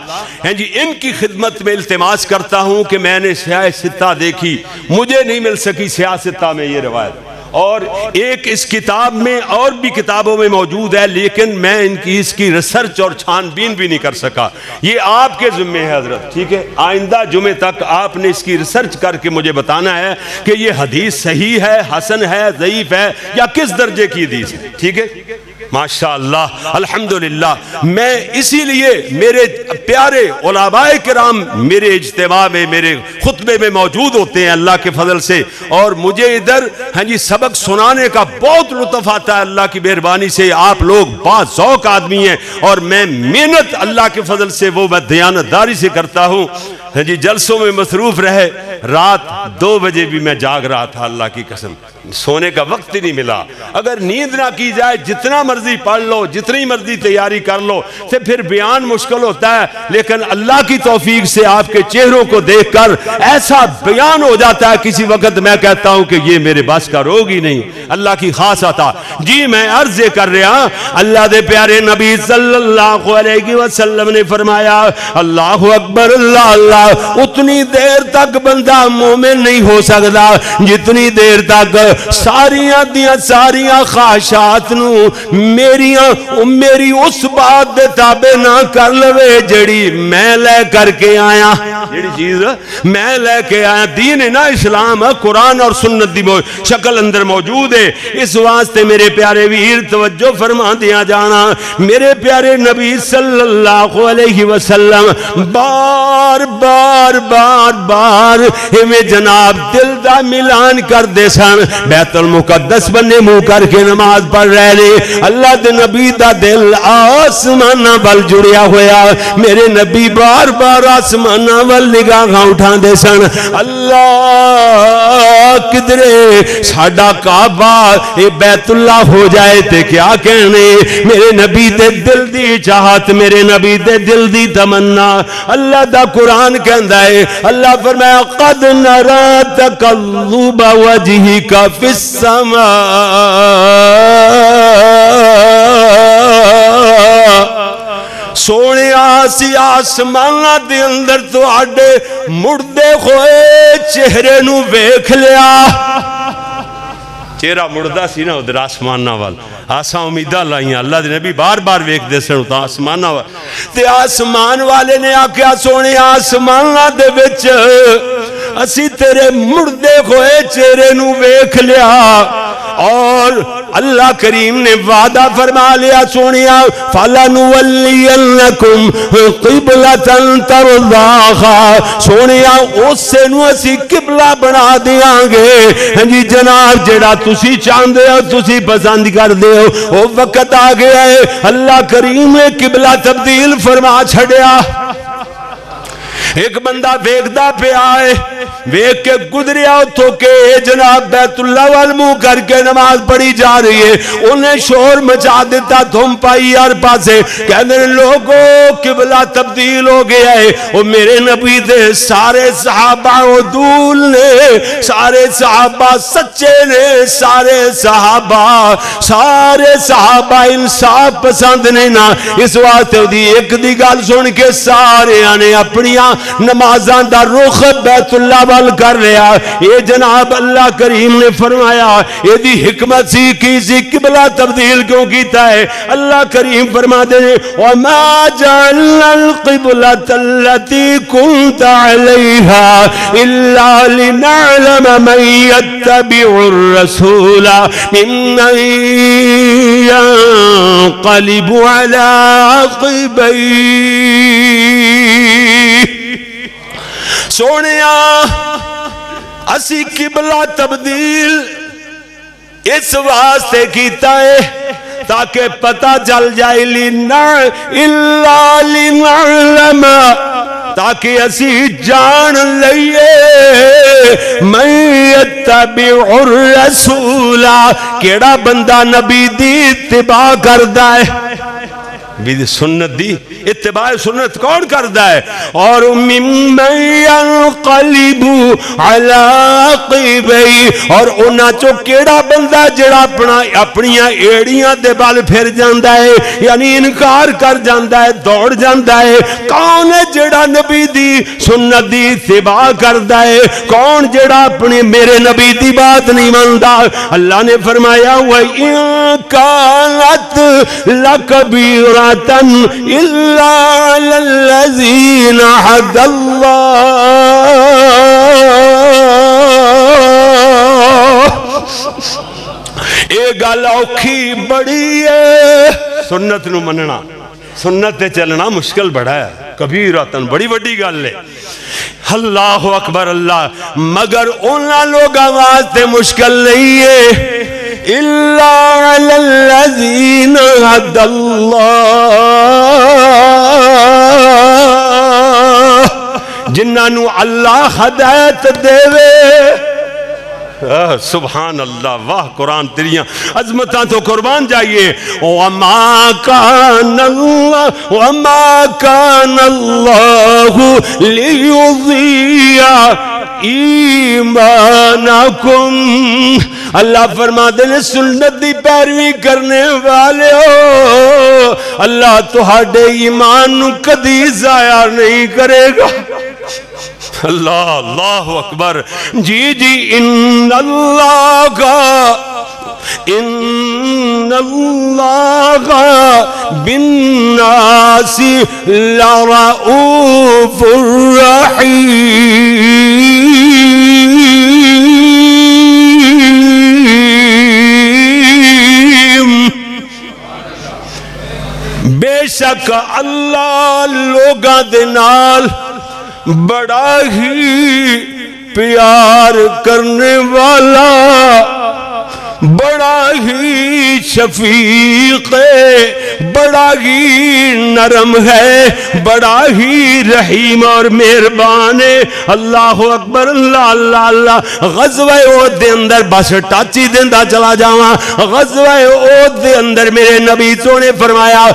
हैं जी। इनकी खिदमत में इल्तिमास करता हूँ कि मैंने सियासत देखी, मुझे नहीं मिल सकी सियासत में ये रवायत, और एक इस किताब में और भी किताबों में मौजूद है, लेकिन मैं इनकी इसकी रिसर्च और छानबीन भी नहीं कर सका। ये आपके ज़िम्मे है हजरत, ठीक है। आइंदा जुमे तक आपने इसकी रिसर्च करके मुझे बताना है कि ये हदीस सही है, हसन है, ज़ईफ़ है, या किस दर्जे की हदीस है, ठीक है। माशाअल्लाह अल्हम्दुलिल्लाह, मैं इसीलिए मेरे प्यारे उलमाए किराम मेरे इज्तिमा में, मेरे खुतबे में मौजूद होते हैं अल्लाह के फजल से, और मुझे इधर हाँ जी सबक सुनाने का बहुत लुत्फ़ आता है। अल्लाह की मेहरबानी से आप लोग बाज़ौक़ आदमी हैं, और मैं मेहनत अल्लाह के फजल से वो मैं दयानतदारी से करता हूँ हाँ जी। जलसों में मसरूफ़ रहे, रात दो बजे भी मैं जाग रहा था, अल्लाह की कसम सोने का वक्त ही नहीं मिला। अगर नींद ना की जाए, जितना मर्जी पढ़ लो, जितनी मर्जी तैयारी कर लो, तो फिर बयान मुश्किल होता है, लेकिन अल्लाह की तौफीक से आपके चेहरों को देखकर ऐसा बयान हो जाता है, किसी वक्त मैं कहता हूं कि ये मेरे बस का रोग ही नहीं, अल्लाह की खास आता जी। मैं अर्ज कर रहा, अल्लाह दे प्यारे नबी सल्लल्लाहु अलैहि वसल्लम ने फरमाया, अल्लाह अकबर अल्लाह अल्लाह, उतनी देर तक बंदा मोमिन नहीं हो सकता जितनी देर तक सारिया दिया सारिया ख्वाहिशात नू मेरियां मेरी उस बात दे ताबे ना कर लवे जड़ी मैं ले करके आया, जड़ी चीज मैं लेके आया। दीन है ना इस्लाम, कुरान और सुन्नत दी शक्ल अंदर मौजूद है। इस वास्ते मेरे प्यारे वीर तवज्जो फरमा दिया जाना, मेरे प्यारे नबी सल्लल्लाहु अलैहि वसल्लम बार बार बार बार इवें जनाब दिल दा मिलान करदे सन, बैतुल मुकद्दस बन्ने मुंह करके नमाज पढ़ रहे ने। अल्लाह दे नबी दा दिल आसमाना बल जुड़िया होया, मेरे नबी बार बार आसमाना बल निगाह उठाते सन, अल्लाह किधरे साडा काबा ए बैतुल्ला हो जाए ते क्या कहने। मेरे नबी दे दिल दी चाहत, मेरे नबी दे दिल दी तमन्ना, अल्लाह दा कुरान कहंदा है, अल्लाह फरमाया कद नरा तकल्लुब वजहिका फिस्समा, सोने आसी आसमाना दे अंदर तुहाडे मुड़दे होए चेहरे नू वेख लिया। चेहरा मुड़दा सी ना उधर आसमाना वाल, आसा उम्मीदा लाइया, अल्लाह दे नबी बार बार वेखदे सन आसमाना वाल, ते आसमान वाले ने आख्या सोने आसमाना दे विच असी तेरे मुड़दे होए चेहरे नू वेख लिया, और अल्लाह करीम ने वादा फरमा लिया सोनिया फलानुवल्लियन्नकुम क़िबलतन तरज़ाहा, सोनिया उससे नू असी किबला बना देंगे हां जी जनाब, जेड़ा तुसी चाहते हो, तुसी पसंद करते हो। वो वक्त आ गया है, अल्लाह करीम ने किबला तब्दील फरमा छड़िया। एक बंदा वेखदा पिया है, वेख के गुजरिया उतो के जनाब बैतुल्ला वाल मुंह करके नमाज पढ़ी जा रही है, उन्हें शोर मचा दिता, धुम पाई हर पासे, कहने लोगो किबला तब्दील हो गया है। वो मेरे नबी दे सारे सहाबा उदूल ने, सारे सहाबा सच्चे ने, सारे सहाबा सारे सहाबा इंसाफ पसंद ने ना, इस वास्ते दी एक दी गल सुन के सारे ने अपनिया नमाजा दा रुख बैतुल्ला वाल कर लिया। ये जनाब अल्लाह करीम ने फरमाया, यदि हिकमत सी की सी किबला तब्दील क्यों किया है। अल्लाह करीम फरमाते हैं वमा जअलनल क़िबलतल्लती कुंत अलैहा इल्ला लिनअलम मन यत्तबिउर रसूला मिमन यंक़लिबु अला अक़बैहि। सोनिया असी किबला तब्दील इस वास्ते कीता है ताकि पता चल जाए लिना इल्ला लिनअलमा, ताकि असी जान लईए मैं तबीउर रसूला केड़ा बंदा नबी दी इत्तिबा करदा है, बी सुन्नत दी इत्तिबा सुन्नत कौन करदा है। और मिम्मयनक़लिबू अला अक़ीबई, और उन्हां चो केड़ा बंदा जिहड़ा अपना अपनियां एड़ियां दे बल फिर जांदा है यानी इनकार कर जांदा है, दौड़ जांदा है। कौन है जिहड़ा नबी दी सुन्नत दी इत्तिबा करदा है, कौन जिहड़ा अपने मेरे नबी दी बात नहीं मनदा। अल्लाह ने फरमाया व इन कानत लकबीरतन इल्ला लल्लज़ीना हदल्लाह, ये गल औखी बड़ी है। सुन्नत नूं मनना, सुन्नत ते चलना मुश्किल बड़ा है, कबीरातन बड़ी वड्डी गल है। अल्लाह अकबर अल्लाह, मगर उन्हां लोगां वास्ते मुश्किल नहीं है इल्ला लल्लज़ीना हदल्लाह, जिन्हानू अल्लाह हदायत देवे। सुभान अल्लाह, वाह कुरान तेरियां अजमत तो कुर्बान जाइए। वमा कान अल्लाह वमा कान अल्लाहु लियुज़िया ईमानकुम, अल्लाह फरमाते ने सुन्नत की पैरवी करने वाले हो अल्लाह तुहाडे ईमान नू कदी जाया नहीं करेगा। अल्लाह अल्लाहु अकबर, जी जी इन्नल्लाहा इन्नल्लाहा बिन्नासी लरऊफुर रहीम। बेशक अल्लाह लोगां दे नाल बड़ा ही प्यार करने वाला, बड़ा ही शफीक है, बड़ा ही नरम है, बड़ा ही रहीम और मेहरबान है। अल्लाह अकबर अल्लाह अल्लाह अल्लाह। गज़वा ओद दे अंदर बस टच ही देंदा चला जावा। गज़वा ओद दे अंदर मेरे नबी सोने फरमाया ए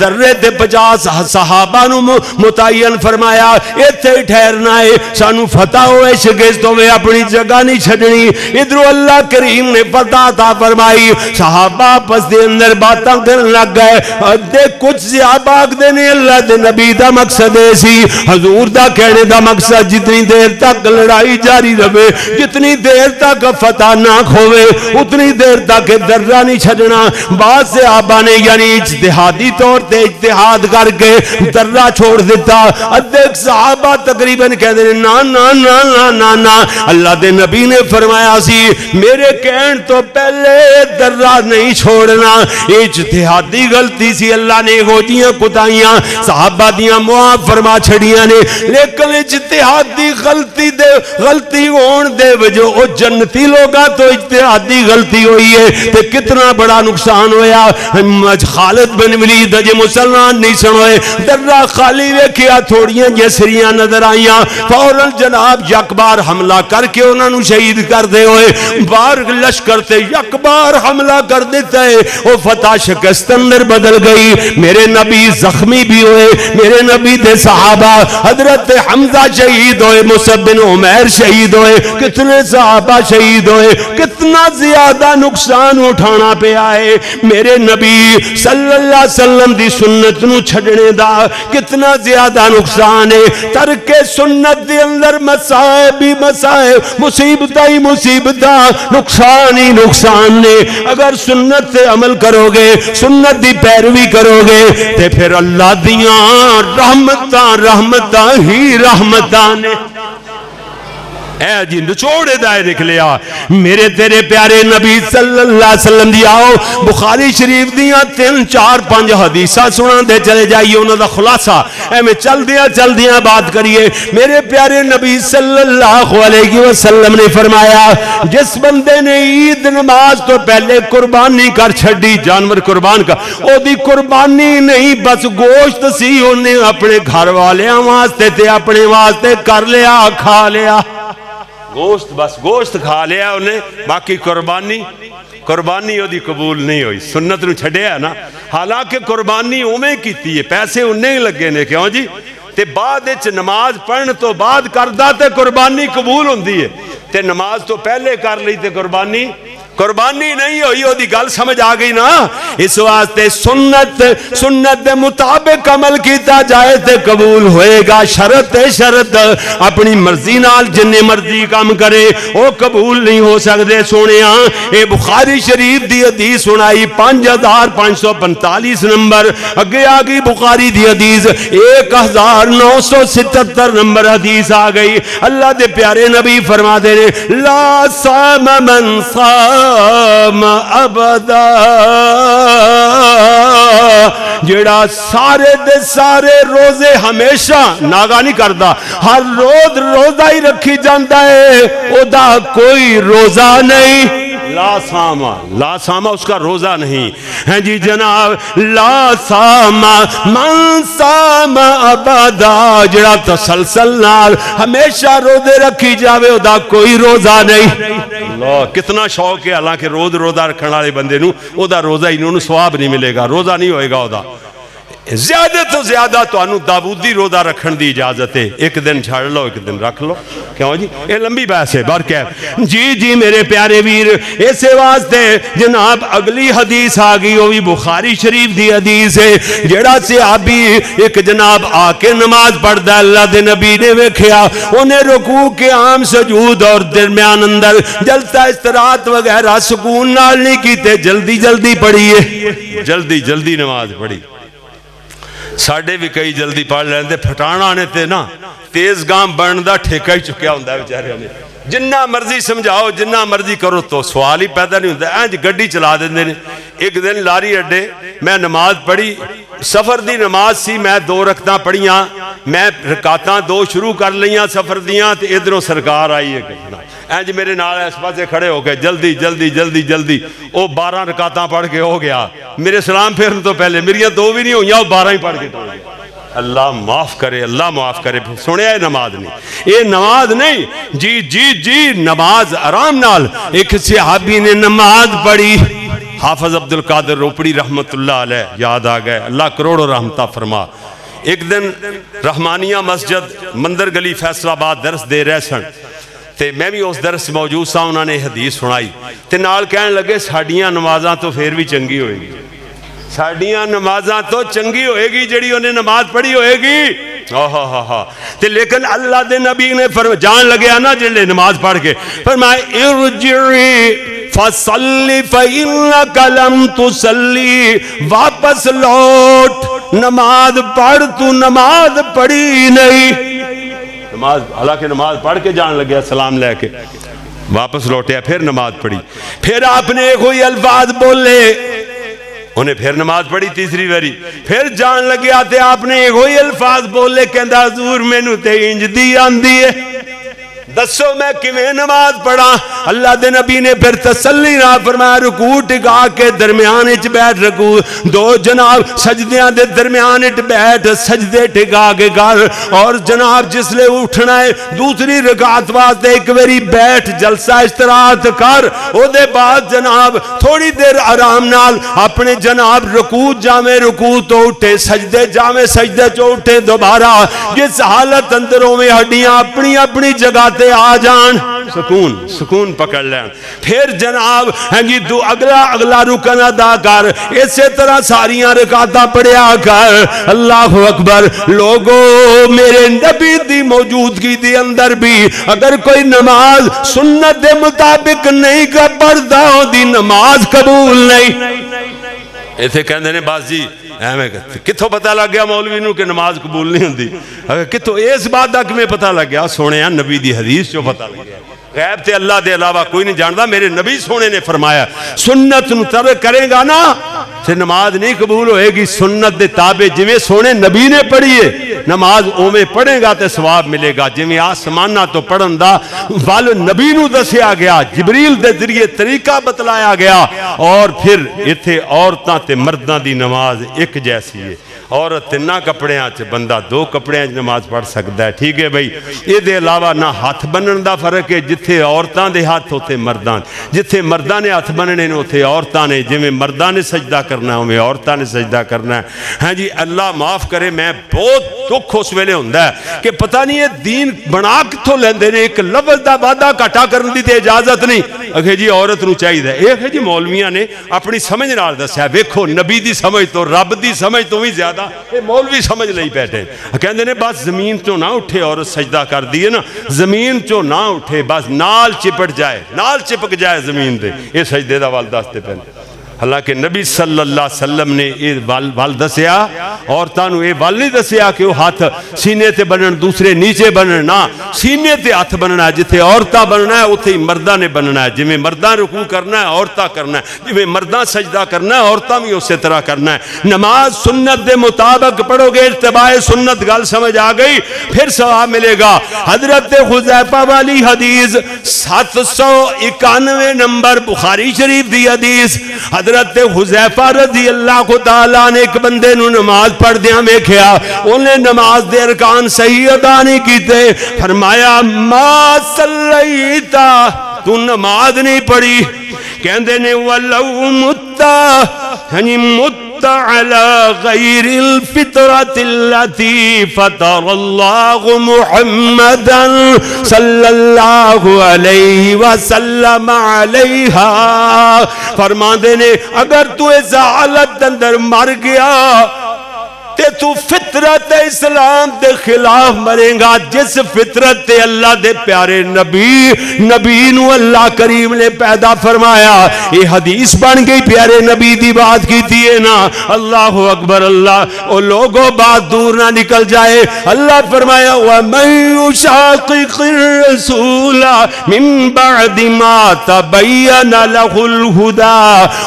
दर्रे ते पचास सहाबा नू मुतयन फरमाया इत्थे ही ठहरना है, सानू फतह होए शिकस्त होवे अपनी जगह नहीं छड्डनी। इधरों अल्लाह करीम ने फतह ता फरमाई, सहाबा आपस के अंदर बातें करन लग गए। अद्धे कुछ सहाबा आखदे ने अल्लाह दे नबी दा मकसद ए सी, हजूर दा कहने दा मकसद जितनी देर तक लड़ाई जारी रहे, जितनी देर तक फतह ना खोवे, उतनी देर तक दर्रा नहीं छड्डना। बाद सहाबा ने यानी इज्तिहादी तौर पर इज्तिहाद करके दर्रा छोड़ दिता। अद्धे सहाबा तकरीबन कहते हैं ना ना ना ना ना ना, अल्लाह दे नबी ने फरमाया सी मेरे कहण तो पहले दर्रा नहीं छोड़ना। इज्तिहादी गलती सी, अल्लाह ने हो जियां कुताइयां सहाबा दियां मुआफ फरमा छड़ियां ने, लेकिन इज्तिहादी गलती दे गलती होण दे वजह ओ जन्नती लोगां तो इज्तिहादी गलती होई है ते कितना बड़ा नुकसान होया। खालिद बिन वलीद अजे मुसलमान नहीं सन होए, दर्रा खाली वेखिया थोड़ियां जिहियां सरियां नजर आईयां, फौरन जनाब यकबार हमला करके उन्हां नूं शहीद करदे होए। बाहर लश्कर ते यकबार हमला कर देता है, वो फतह शिकस्त अंदर बदल गई। मेरे नबी जख्मी भी हुए, मेरे नबी दे सहाबा हजरत हमजा शहीद हुए, मुसअब बिन उमैर शहीद हुए, कितने सहाबा शहीद हुए, कितना ज्यादा नुकसान उठाना पिया है। मेरे नबी सल्लल्लाहु अलैहि वसल्लम दी सुन्नत नू छड़ने दा कितना ज्यादा नुकसान है। तरके सुन्नत दे अंदर मसाइब ही मसाइब, मुसीबत ही मुसीबत, नुकसान ही नुकसान ने। अगर सुन्नत से अमल करोगे, सुन्नत दी पैरवी करोगे ते फिर अल्लाह दियां रहमतां रहमतां ही रहमतां ने। ए जी निचोड़ दा लिख लिया मेरे तेरे प्यारे नबी सल्लल्लाहु अलैहि वसल्लम दी। आओ बुखारी शरीफ दियां तीन चार पांच हदीसा सुनाते चले जाइए, उन्हां दा खुलासा एवें चलदियां चलदियां बात करिए। मेरे प्यारे नबी सल्लल्लाहु अलैहि वसल्लम ने फरमाया, जिस बंदे ने ईद नमाज तो पहले कुर्बानी कर छड़ी, जानवर कुर्बान कर, ओदी कुर्बानी नहीं बस गोश्त सी, उन्हें अपने घर वालियां वास्ते ते अपने वास्ते कर लिया, खा लिया गोश्त, बस गोश्त खा लिया उन्हें, बाकी कुर्बानी कुर्बानी ओदी कबूल नहीं हुई, सुन्नत नूं छड्डिया ना। हालांकि कुर्बानी उवें कीती है, पैसे उन्ने लगे ने, क्यों जी, ते बाद विच नमाज पढ़न तो बाद करदा ते कुर्बानी कबूल हुंदी है, ते नमाज तो पहले कर लई ते कुर्बानी कुर्बानी नहीं हुई। ओदी गल समझ आ गई ना। इस वास्ते सुन्नत सुन्नत के मुताबिक अमल किया जाए तो कबूल होएगा। शरत शरत अपनी मर्जी नाल जिन्ने मर्जी काम करे वो कबूल नहीं हो सकते। सोने ये बुखारी शरीफ की हदीस सुनाई पाँच हज़ार पाँच सौ पैंतालीस नंबर, अगे आ गई बुखारी की हदीस एक हज़ार नौ सौ सतहत्तर नंबर हदीस आ गई। अल्लाह के प्यारे नबी फरमा दे ला साम मन सा अबदा, जेड़ा सारे दे सारे रोजे हमेशा नागा नहीं करता, हर रोज रोजा ही रखी जाता है, ओदा कोई रोजा नहीं। लासामा लासामा उसका रोजा नहीं है जी जनाब। लासामा मनसामा अबदा, जड़ा तसलसल नाल हमेशा रोजे रखी जावे उदा कोई रोजा नहीं। अल्लाह कितना शौक है, हालांकि रोज रोजा रखने वाले बंदे नूं ओदा रोजा ही नूं सवाब नहीं मिलेगा, रोजा नहीं होएगा ओदा। ज्यादा तो ज्यादा तो दाऊदी रोजा रखने की इजाजत है, एक दिन छड़ लो एक दिन रख लो, क्यों जी, ये लंबी बहस है बरकैब जी जी मेरे प्यारे वीर। इस वास्ते जनाब अगली हदीस आ गई, वो भी बुखारी शरीफ की हदीस है। जड़ा सहाबी एक जनाब आके नमाज पढ़ता, अल्लाह के नबी ने वेख्या उन्हें रुकू के आम सजूद और दरम्यान अंदर जलता इस्तरात वगैरह सुकून नाल नहीं कीते, जल्दी जल्दी पढ़ी है, जल्दी जल्दी नमाज पढ़ी। साढ़े भी कई जल्दी पढ़ लेंदे, फटाना आने ते ना तेज गाम बनने का ठेका ही चुकया होंदा बेचारे ने। जिन्ना मर्जी समझाओ जिन्ना मर्जी करो तो सवाल ही पैदा नहीं होंदा। इंज गड्डी चला देंदे ने। एक दिन लारी अड्डे मैं नमाज पढ़ी, सफर दी नमाज सी, मैं दो रकतां पढ़ियां, मैं रकातां दो शुरू कर लियां सफर दियां, ते इधरों सरकार आई है इंज मेरे नाल इस पासे खड़े हो गए, जल्दी जल्दी जल्दी जल्दी वो बारह रकातां पढ़ के हो गया, मेरे सलाम फेरन तो पहले मेरिया दो भी नहीं हुई, वो बारह ही पढ़ के टूट गया। अल्लाह माफ करे, अल्लाह माफ करे। सुनिया नमाज नहीं, ये नमाज नहीं जी जी जी नमाज आराम नाल। एक सहाबी ने नमाज पढ़ी, हाफिज़ अब्दुल कादिर रोपड़ी रहमतुल्लाह अलैह याद आ गए, अल्लाह करोड़ों रहमता फरमा। एक दिन रहमानिया मस्जिद मंदिर गली फैसलाबाद दरस दे रहे सन, ते मैं भी उस दरस मौजूद सा, उन्होंने हदीस सुनाई ते नाल कहन लगे साड़ियाँ नमाजा तो फिर भी चंगी होएगी, साड़ियाँ नमाजा तो चंगी होएगी जिहड़ी उन्हें नमाज पढ़ी होएगी। आहा हा हा ते लेकिन अल्लाह दे नबी ने फरमाया, जान लगे ना जिहड़े नमाज पढ़ के फरमाया इरजी फसल्ली फइन्नक लम तुसल्ली, वापस लौट नमाज पढ़, तू नमाज पढ़ी नहीं। नमाज हालांकि नमाज पढ़ के जान लगे सलाम लेके वापस लौटिया, फिर नमाज पढ़ी, फिर आपने कोई अल्फाज बोले, उन्हें फिर नमाज पढ़ी तीसरी बारी, फिर जान लगे आते आपने कोई अल्फाज बोले, कहता हजूर मैनू ते इंज दी आंदी है, दसो मैं किवें नमाज पढ़ा। अल्लाह दे नबी ने फिर तसल्ली ना फरमाया, रुकू टिका के दरम्यान इच बैठ, रुकू दो जनाब सजदियां दे दरम्यान इच बैठ, सजदे टिका के कर, और जनाब जिसले उठना है दूसरी रकात वास्ते एक बारी बैठ, जलसा इस्तराहत कर, ओदे बाद जनाब थोड़ी देर आराम नाल अपने जनाब रुकू जावे, रुकू तो उठे, सजदे जावे, सजदे चो उठे दोबारा, जिस हालत अंदर होवे हड्डियां अपनी अपनी जगह आ जान, सुकून सुकून पकड़ लें, फिर जनाब हैं जी दो अगला अगला रुकन अदा कर, इसे तरह सारियां रकाता पढ़िया कर। अल्लाहु अकबर। लोगो मेरे नबी दी मौजूदगी दे अंदर भी अगर कोई नमाज सुन्नत दे मुताबिक नहीं पढ़दा, ओदी नमाज कबूल नहीं। इतने कहते हैं बस जी एवं कितों पता लग गया मौलवी नूं कि नमाज कबूल नहीं होंदी। कितों इस बात का किवें पता लग गया? सुनिया नबी दी हदीस चो पता लग गया। गैब ते अल्लाह के अलावा कोई नहीं जानता। मेरे नबी सोने ने फरमाया सुन्नत नूं तरक करेगा ना ते नमाज नहीं कबूल होएगी। सुन्नत दे ताबे जिवें सोने नबी ने पढ़ी है नमाज उवें पढ़ेगा तो सवाब मिलेगा जिवें आसमाना तो पढ़न दा वाल नबी नूं दस्या गया, जिबरील दे जरिए तरीका बतलाया गया। और फिर इत्थे औरतां ते मर्दां दी नमाज एक जैसी है। औरत तिना कपड़िया च बंदा दो कपड़िया च नमाज पढ़ सकता है। ठीक है बई। ये अलावा ना हथ बनन का फर्क है, जिथे औरतों के हथ उथे मर्दां, जिथे मर्दा ने हथ बनने ने उथे औरतों ने, जिमें मर्दा ने सजदा करना उमें औरतों ने सजदा करना है। हाँ जी अल्लाह माफ़ करे, मैं बहुत दुख उस वेले हुंदा है कि पता नहीं ये दीन बना कितों लैंदे ने। एक लफ्ज़ दा वादा घाटा करन दी ते इजाजत नहीं। अखे जी औरत नूं चाहिदा है। अखे जी मौलवियां ने अपनी समझ नाल दस्या। वेखो नबी दी समझ तो रब दी समझ तो भी ज्यादा मौलवी समझ नहीं बैठे। कहते हैं बस जमीन चो ना उठे औरत सजदा कर दी है ना, जमीन चो ना उठे बस नाल चिपट जाए, नाल चिपक जाए जमीन पे। ये सजदे का वाल दसते पे। हालांकि नबी सल्लल्लाहु अलैहि वसल्लम ने ये वाल वाल दसिया। औरतों को यह वाल नहीं दसिया कि वह हाथ सीने ते बनन दूसरे नीचे बनन ना। सीने ते हथ बनना है। जिथे औरतां बनना है उथे ही मर्दा ने बनना है। जिमें मर्दा रुकू करना है औरतां करना है, जिमें मर्दा सजदा करना है औरतां भी उस तरह करना है। नमाज सुन्नत के मुताबिक पढ़ोगे, इत्तिबाए सुन्नत। गल समझ आ गई? फिर सवाब मिलेगा। हजरत हुज़ैफा वाली हदीस सत्त सौ इक्यानवे नंबर बुखारी शरीफ की हदीस। हुज़ैफा रज़ी अल्लाहु ताला ने एक बंदे नूं नमाज पढ़दियां वेखिया, उन्हें नमाज दे अरकान सही अदा नहीं कीते। फरमाया मा सल्लैता, तू नमाज नहीं पढ़ी। कहंदे ने वलौ मुत्ता, यानी मुत्ता अला गैरिल फितरतिल्लती फतरल्लाहु मुहम्मदन सल्लल्लाहु अलैहि वसल्लम अलैहा। फरमाते ने अगर तू इस हालत अंदर मर गया ते तू फितरत इस्लाम के खिलाफ मरेगा, जिस फितरत ते अल्लाह दे प्यारे नबी नबी नू अल्लाह करीम ने पैदा फरमाया। ये हदीस बन गई। प्यारे नबी दी बात कीती है ना। अल्लाहु अकबर अल्लाह। ओ लोगों बात दूर ना निकल जाए। अल्लाह फरमाया व मन युशाक़िक़िर रसूल मिन बअदि मा तबय्यन लहुल हुदा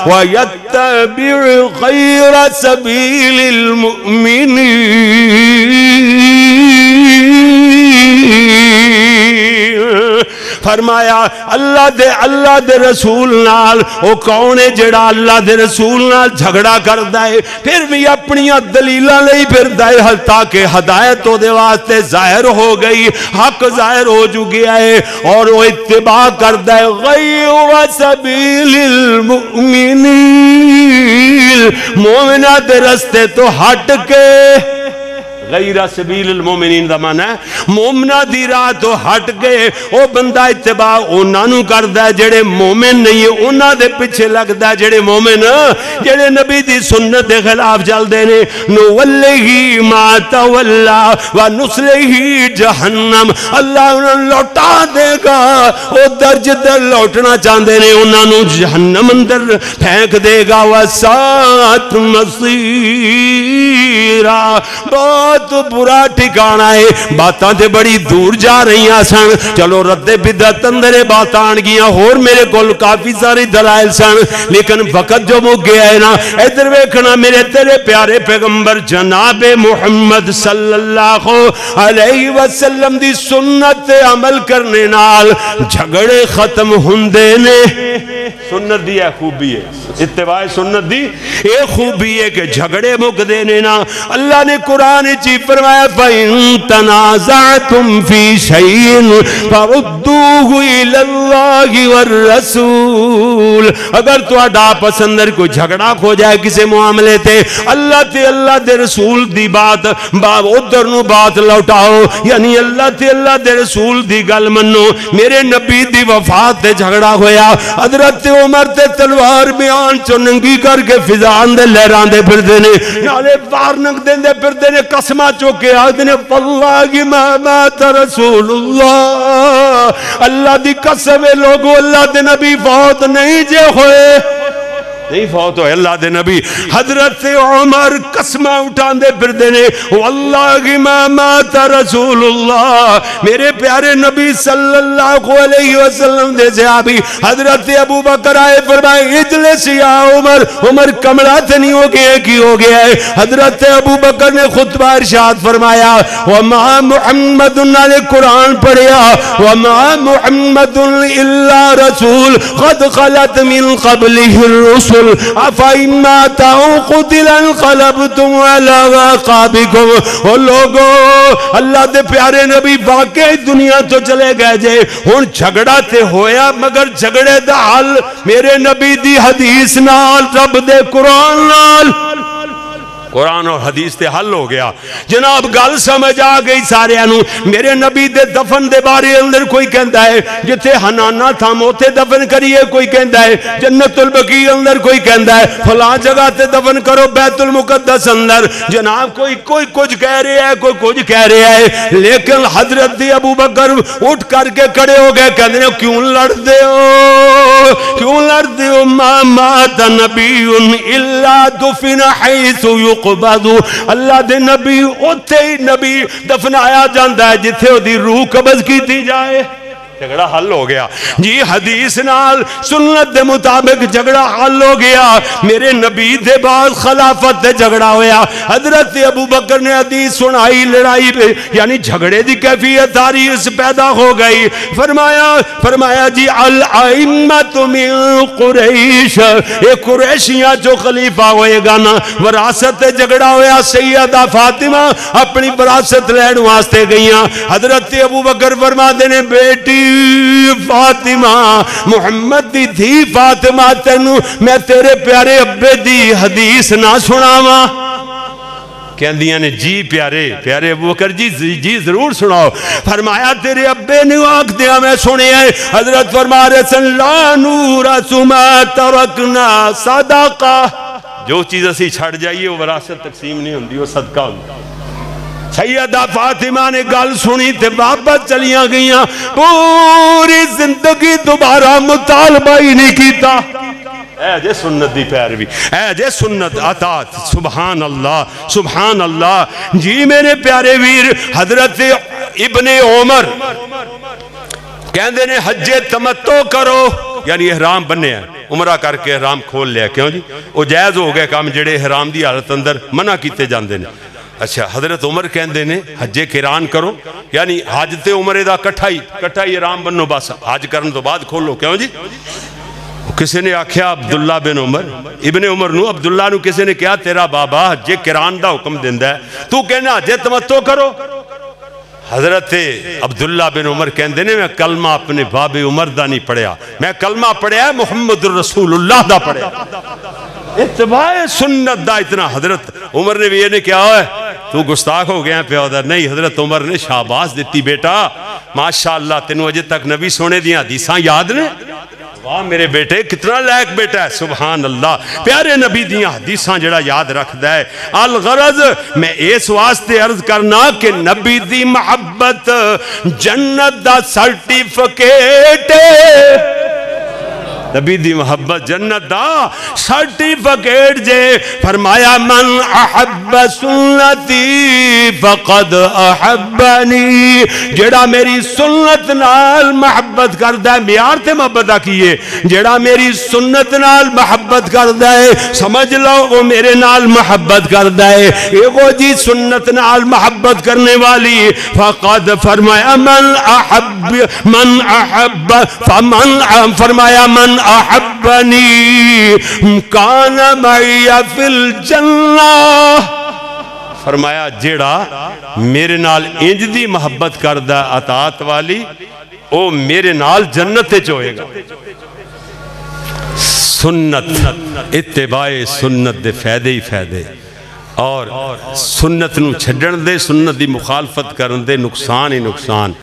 व यत्तबि' गैर सबीलिल मु'मिन मीनी। फरमाया अल्लाह दे अल्लाह दे रसूल नाल ओ कौन है जेड़ा अल्लाह दे रसूल नाल झगड़ा करदा है फिर भी अपनी दलीलां लई फिरदा है? ताकि हदायत ओदे वास्ते जाहिर हो गई, हक जाहिर हो चुका है और वो इत्तिबा करदा है गैर सबीलिल मुमिनीन, मोमिना दे रस्ते तो हट के। गैरा सबील मोमिनीन दा मन है मोमना दी राह तो हट गए। वह बंदा इत्तबा उन्होंने करता है जेड़े मोमिन नहीं है, उन्होंने दे पिछे लगता है जेड़े मोमिन, जेड़े नबी दी सुन्नत के खिलाफ चलते ने। नुवल्लिही मा तवल्ला व नुस्लिही जहन्नम, अल्लाह उन्होंने लौटा देगा। वो दर्ज दर लौटना चाहते ने, उन्होंने जहन्नम अंदर फेंक देगा। व सात मसीरा, बहुत तो बुरा ठिकाना है। बातां ते बड़ी दूर जा रही सन। चलो रद्दे बिदअत अंदर बात आन गियां, होर मेरे कोल काफी सारे दलाइल सन लेकिन वक्त जो मुक गया है ना। इधर वेखना मेरे तेरे प्यारे पैगंबर जनाबे मुहम्मद सल्लल्लाहु अलैहि वसल्लम दी सुन्नत ते अमल करने नाल झगड़े खत्म हुंदे ने। सुन्नत दी ए खूबी है, इत्तिबाए सुन्नत दी ए खूबी है कि झगड़े मुकदे ने ना। अल्लाह ने कुरान फरमाया फ़इन तनाज़अतुम फ़ी शैइन फ़रुद्दूहु इलल्लाहि वर्रसूल। अगर तुहाडा आपस अंदर कोई झगड़ा हो जाए किसी मामले ते अल्लाह ते अल्लाह दे रसूल दी बात उधर नूं बात लौटाओ, यानी अल्लाह ते अल्लाह दे रसूल दी गल मनो। मेरे नबी दी वफात ते झगड़ा होया, हज़रत उमर ते तलवार बयान चो नंगी करके फिजान दे लहरांदे फिरदे ने, नाले वार्निंग देंदे फिरदे ने, कसमा चुके आखदे ने वल्लाहि मा मात रसूलुल्लाह। अल्लाह दी कसम है लोगो, अल्लाह दे नबी फौत नहीं जे होए। नहीं फौत हो अल्लाह दे नबी हजरत उमर कसमा उठांदे फिरदे ने वल्लाहि मा मात रसूलुल्लाह मेरे प्यारे नबी सल्लल्लाहु अलैहि वसल्लम दे सहाबी हजरत अबू बकर आए फरमाए इजलिस या उमर उमर कमरा ते नहीं हो गया की हो गया है। हजरत अबू बकर ने खुतबा इरशाद फरमाया व मा मुहम्मदुन अल कुरान पढ़िया व मा मुहम्मदुन इल्ला रसूल कद खलत मिन क़ब्लिहि रुसूल कुरान और हदीस ते हल हो गया जनाब गल समझ आ गई सारे मेरे नबी दे दफन दे बारे अंदर कोई कहता है जिथे हनाना थाम उथे दफन करिए कोई कहता है जन्नतुल बकी अंदर कोई कहता है फला जगह ते दफन करो बैतुल मुकद्दस अंदर जनाब कोई कोई कुछ कह रहा है कोई कुछ कह रहा है लेकिन हजरत अबू बकर उठ करके खड़े हो गए कहते हैं क्यों लड़ते हो क्यों लड़ते हो मामा नबी इल्ला दुफिन हैसु अल्लाह दे नबी उथे ही नबी दफनाया जाता है जिथे उदी रूह कब्ज की जाए। झगड़ा हल हो गया जी हदीस नाल सुन्नत दे मुताबिक झगड़ा हल हो गया। मेरे नबी दे बाद खिलाफत दे झगड़ा होया हजरत अबू बकर ने हदीस सुनाई लड़ाई पे यानी झगड़े दी कैफियत तारीस पैदा हो गई। फरमाया फरमाया जी अल आइम्मतु मिन कुरैश ये कुरैशियां जो खलीफा होएगा ना विरासत झगड़ा होया सैयदा फातिमा अपनी विरासत लैण वास्ते गईयां हजरत अबू बकर फरमाते ने बेटी फातिमा मुहम्मद दी थी फातिमा तेनू मैं तेरे प्यारे अब्बे दी हदीस ना सुनावा कहदियां ने जी प्यारे प्यारे अबू बकर जी जी जरूर सुनाओ। फरमाया तेरे अब्बे ने आखदिया मैं सुने हजरत फरमा रहे सन ला नूरा सुमा तरकना सदका जो चीज असी छड़ जाइए वो विरासत तकसीम नहीं होंदी वो सदका होंदा। सैयदा फातिमा ने गल सुनी ते वापस चलिया गई पूरी जिंदगी दोबारा मुतालबा ही नहीं किया। ऐ सुन्नत दी पैरवी ऐ सुन्नत अतात सुबहान अल्लाह सुबहान अल्लाह जी मेरे प्यारे वीर हजरत इब्ने उमर कहते ने हज्जे तमत्तो करो यानी इहराम बने उमरा करके इहराम खोल लिया क्यों जी वो जायज हो गया काम जेड़े इहराम की हालत अंदर मना किए जाते हैं। अच्छा हजरत उमर कहते ने हजे किरान करो यानी हज ते उमरे दा कट्ठा ही कट्ठा ही आराम बनो बस हज करन तो बाद खोलो क्यों जी। किसी ने आख्या अब्दुल्ला बिन उमर इबने उमर नू अब्दुल्ला नू किसी ने कहा तेरा बाबा हजे किरान दा हुक्म दिंदा है तू कहना हजे तमत्तो करो। हजरत अब्दुल्ला बिन उमर कहते ने मैं कलमा अपने बाबे उमर दा नहीं पढ़िया मैं कलमा पढ़िया मुहम्मद रसूलुल्लाह दा पढ़िया इत्तबाए सुन्नत दा इतना। हजरत उमर ने भी ये क्या है तू गुस्ताख हो गया प्या उधर नहीं हजरत उमर ने शाबाश दी बेटा माशाअल्लाह तेनू अजे तक नबी सोने दी हदीसां याद ने वाह मेरे बेटे कितना लायक बेटा है सुभान अल्लाह प्यारे नबी दी हदीसां जड़ा याद रखदा है। अल गरज मैं इस वास्ते अर्ज करना कि नबी दी मोहब्बत जन्नत दा सर्टिफिकेट नबी दी मोहब्बत जन्नत दा सर्टिफिकेट जे। फरमाया मन अहब्ब सुन्नती फकद अहब्बनी जेड़ा मेरी सुन्नत नाल मोहब्बत करदा है प्यार ते मोहब्बत कीए जेड़ा मेरी सुन्नत नाल मोहब्बत करदा है समझ लो वो मेरे नाल मोहब्बत करदा है एगो जी सुन्नत नाल मोहब्बत करने वाली फकद फरमाया मन अहब्ब मन अहब्ब फमन फरमाया मन अहब्बनी कान मैया फिल जन्नत फरमाया जेड़ा मेरे नाल इंज दी मोहब्बत करदा अतात वाली ओ मेरे नाल जन्नत च होएगा। सुन्नत इत्तिबाए सुन्नत दे फायदे ही फायदे और सुन्नत नूं छड्डण दे सुन्नत दी मुखालफत करन दे नुकसान ही नुकसान।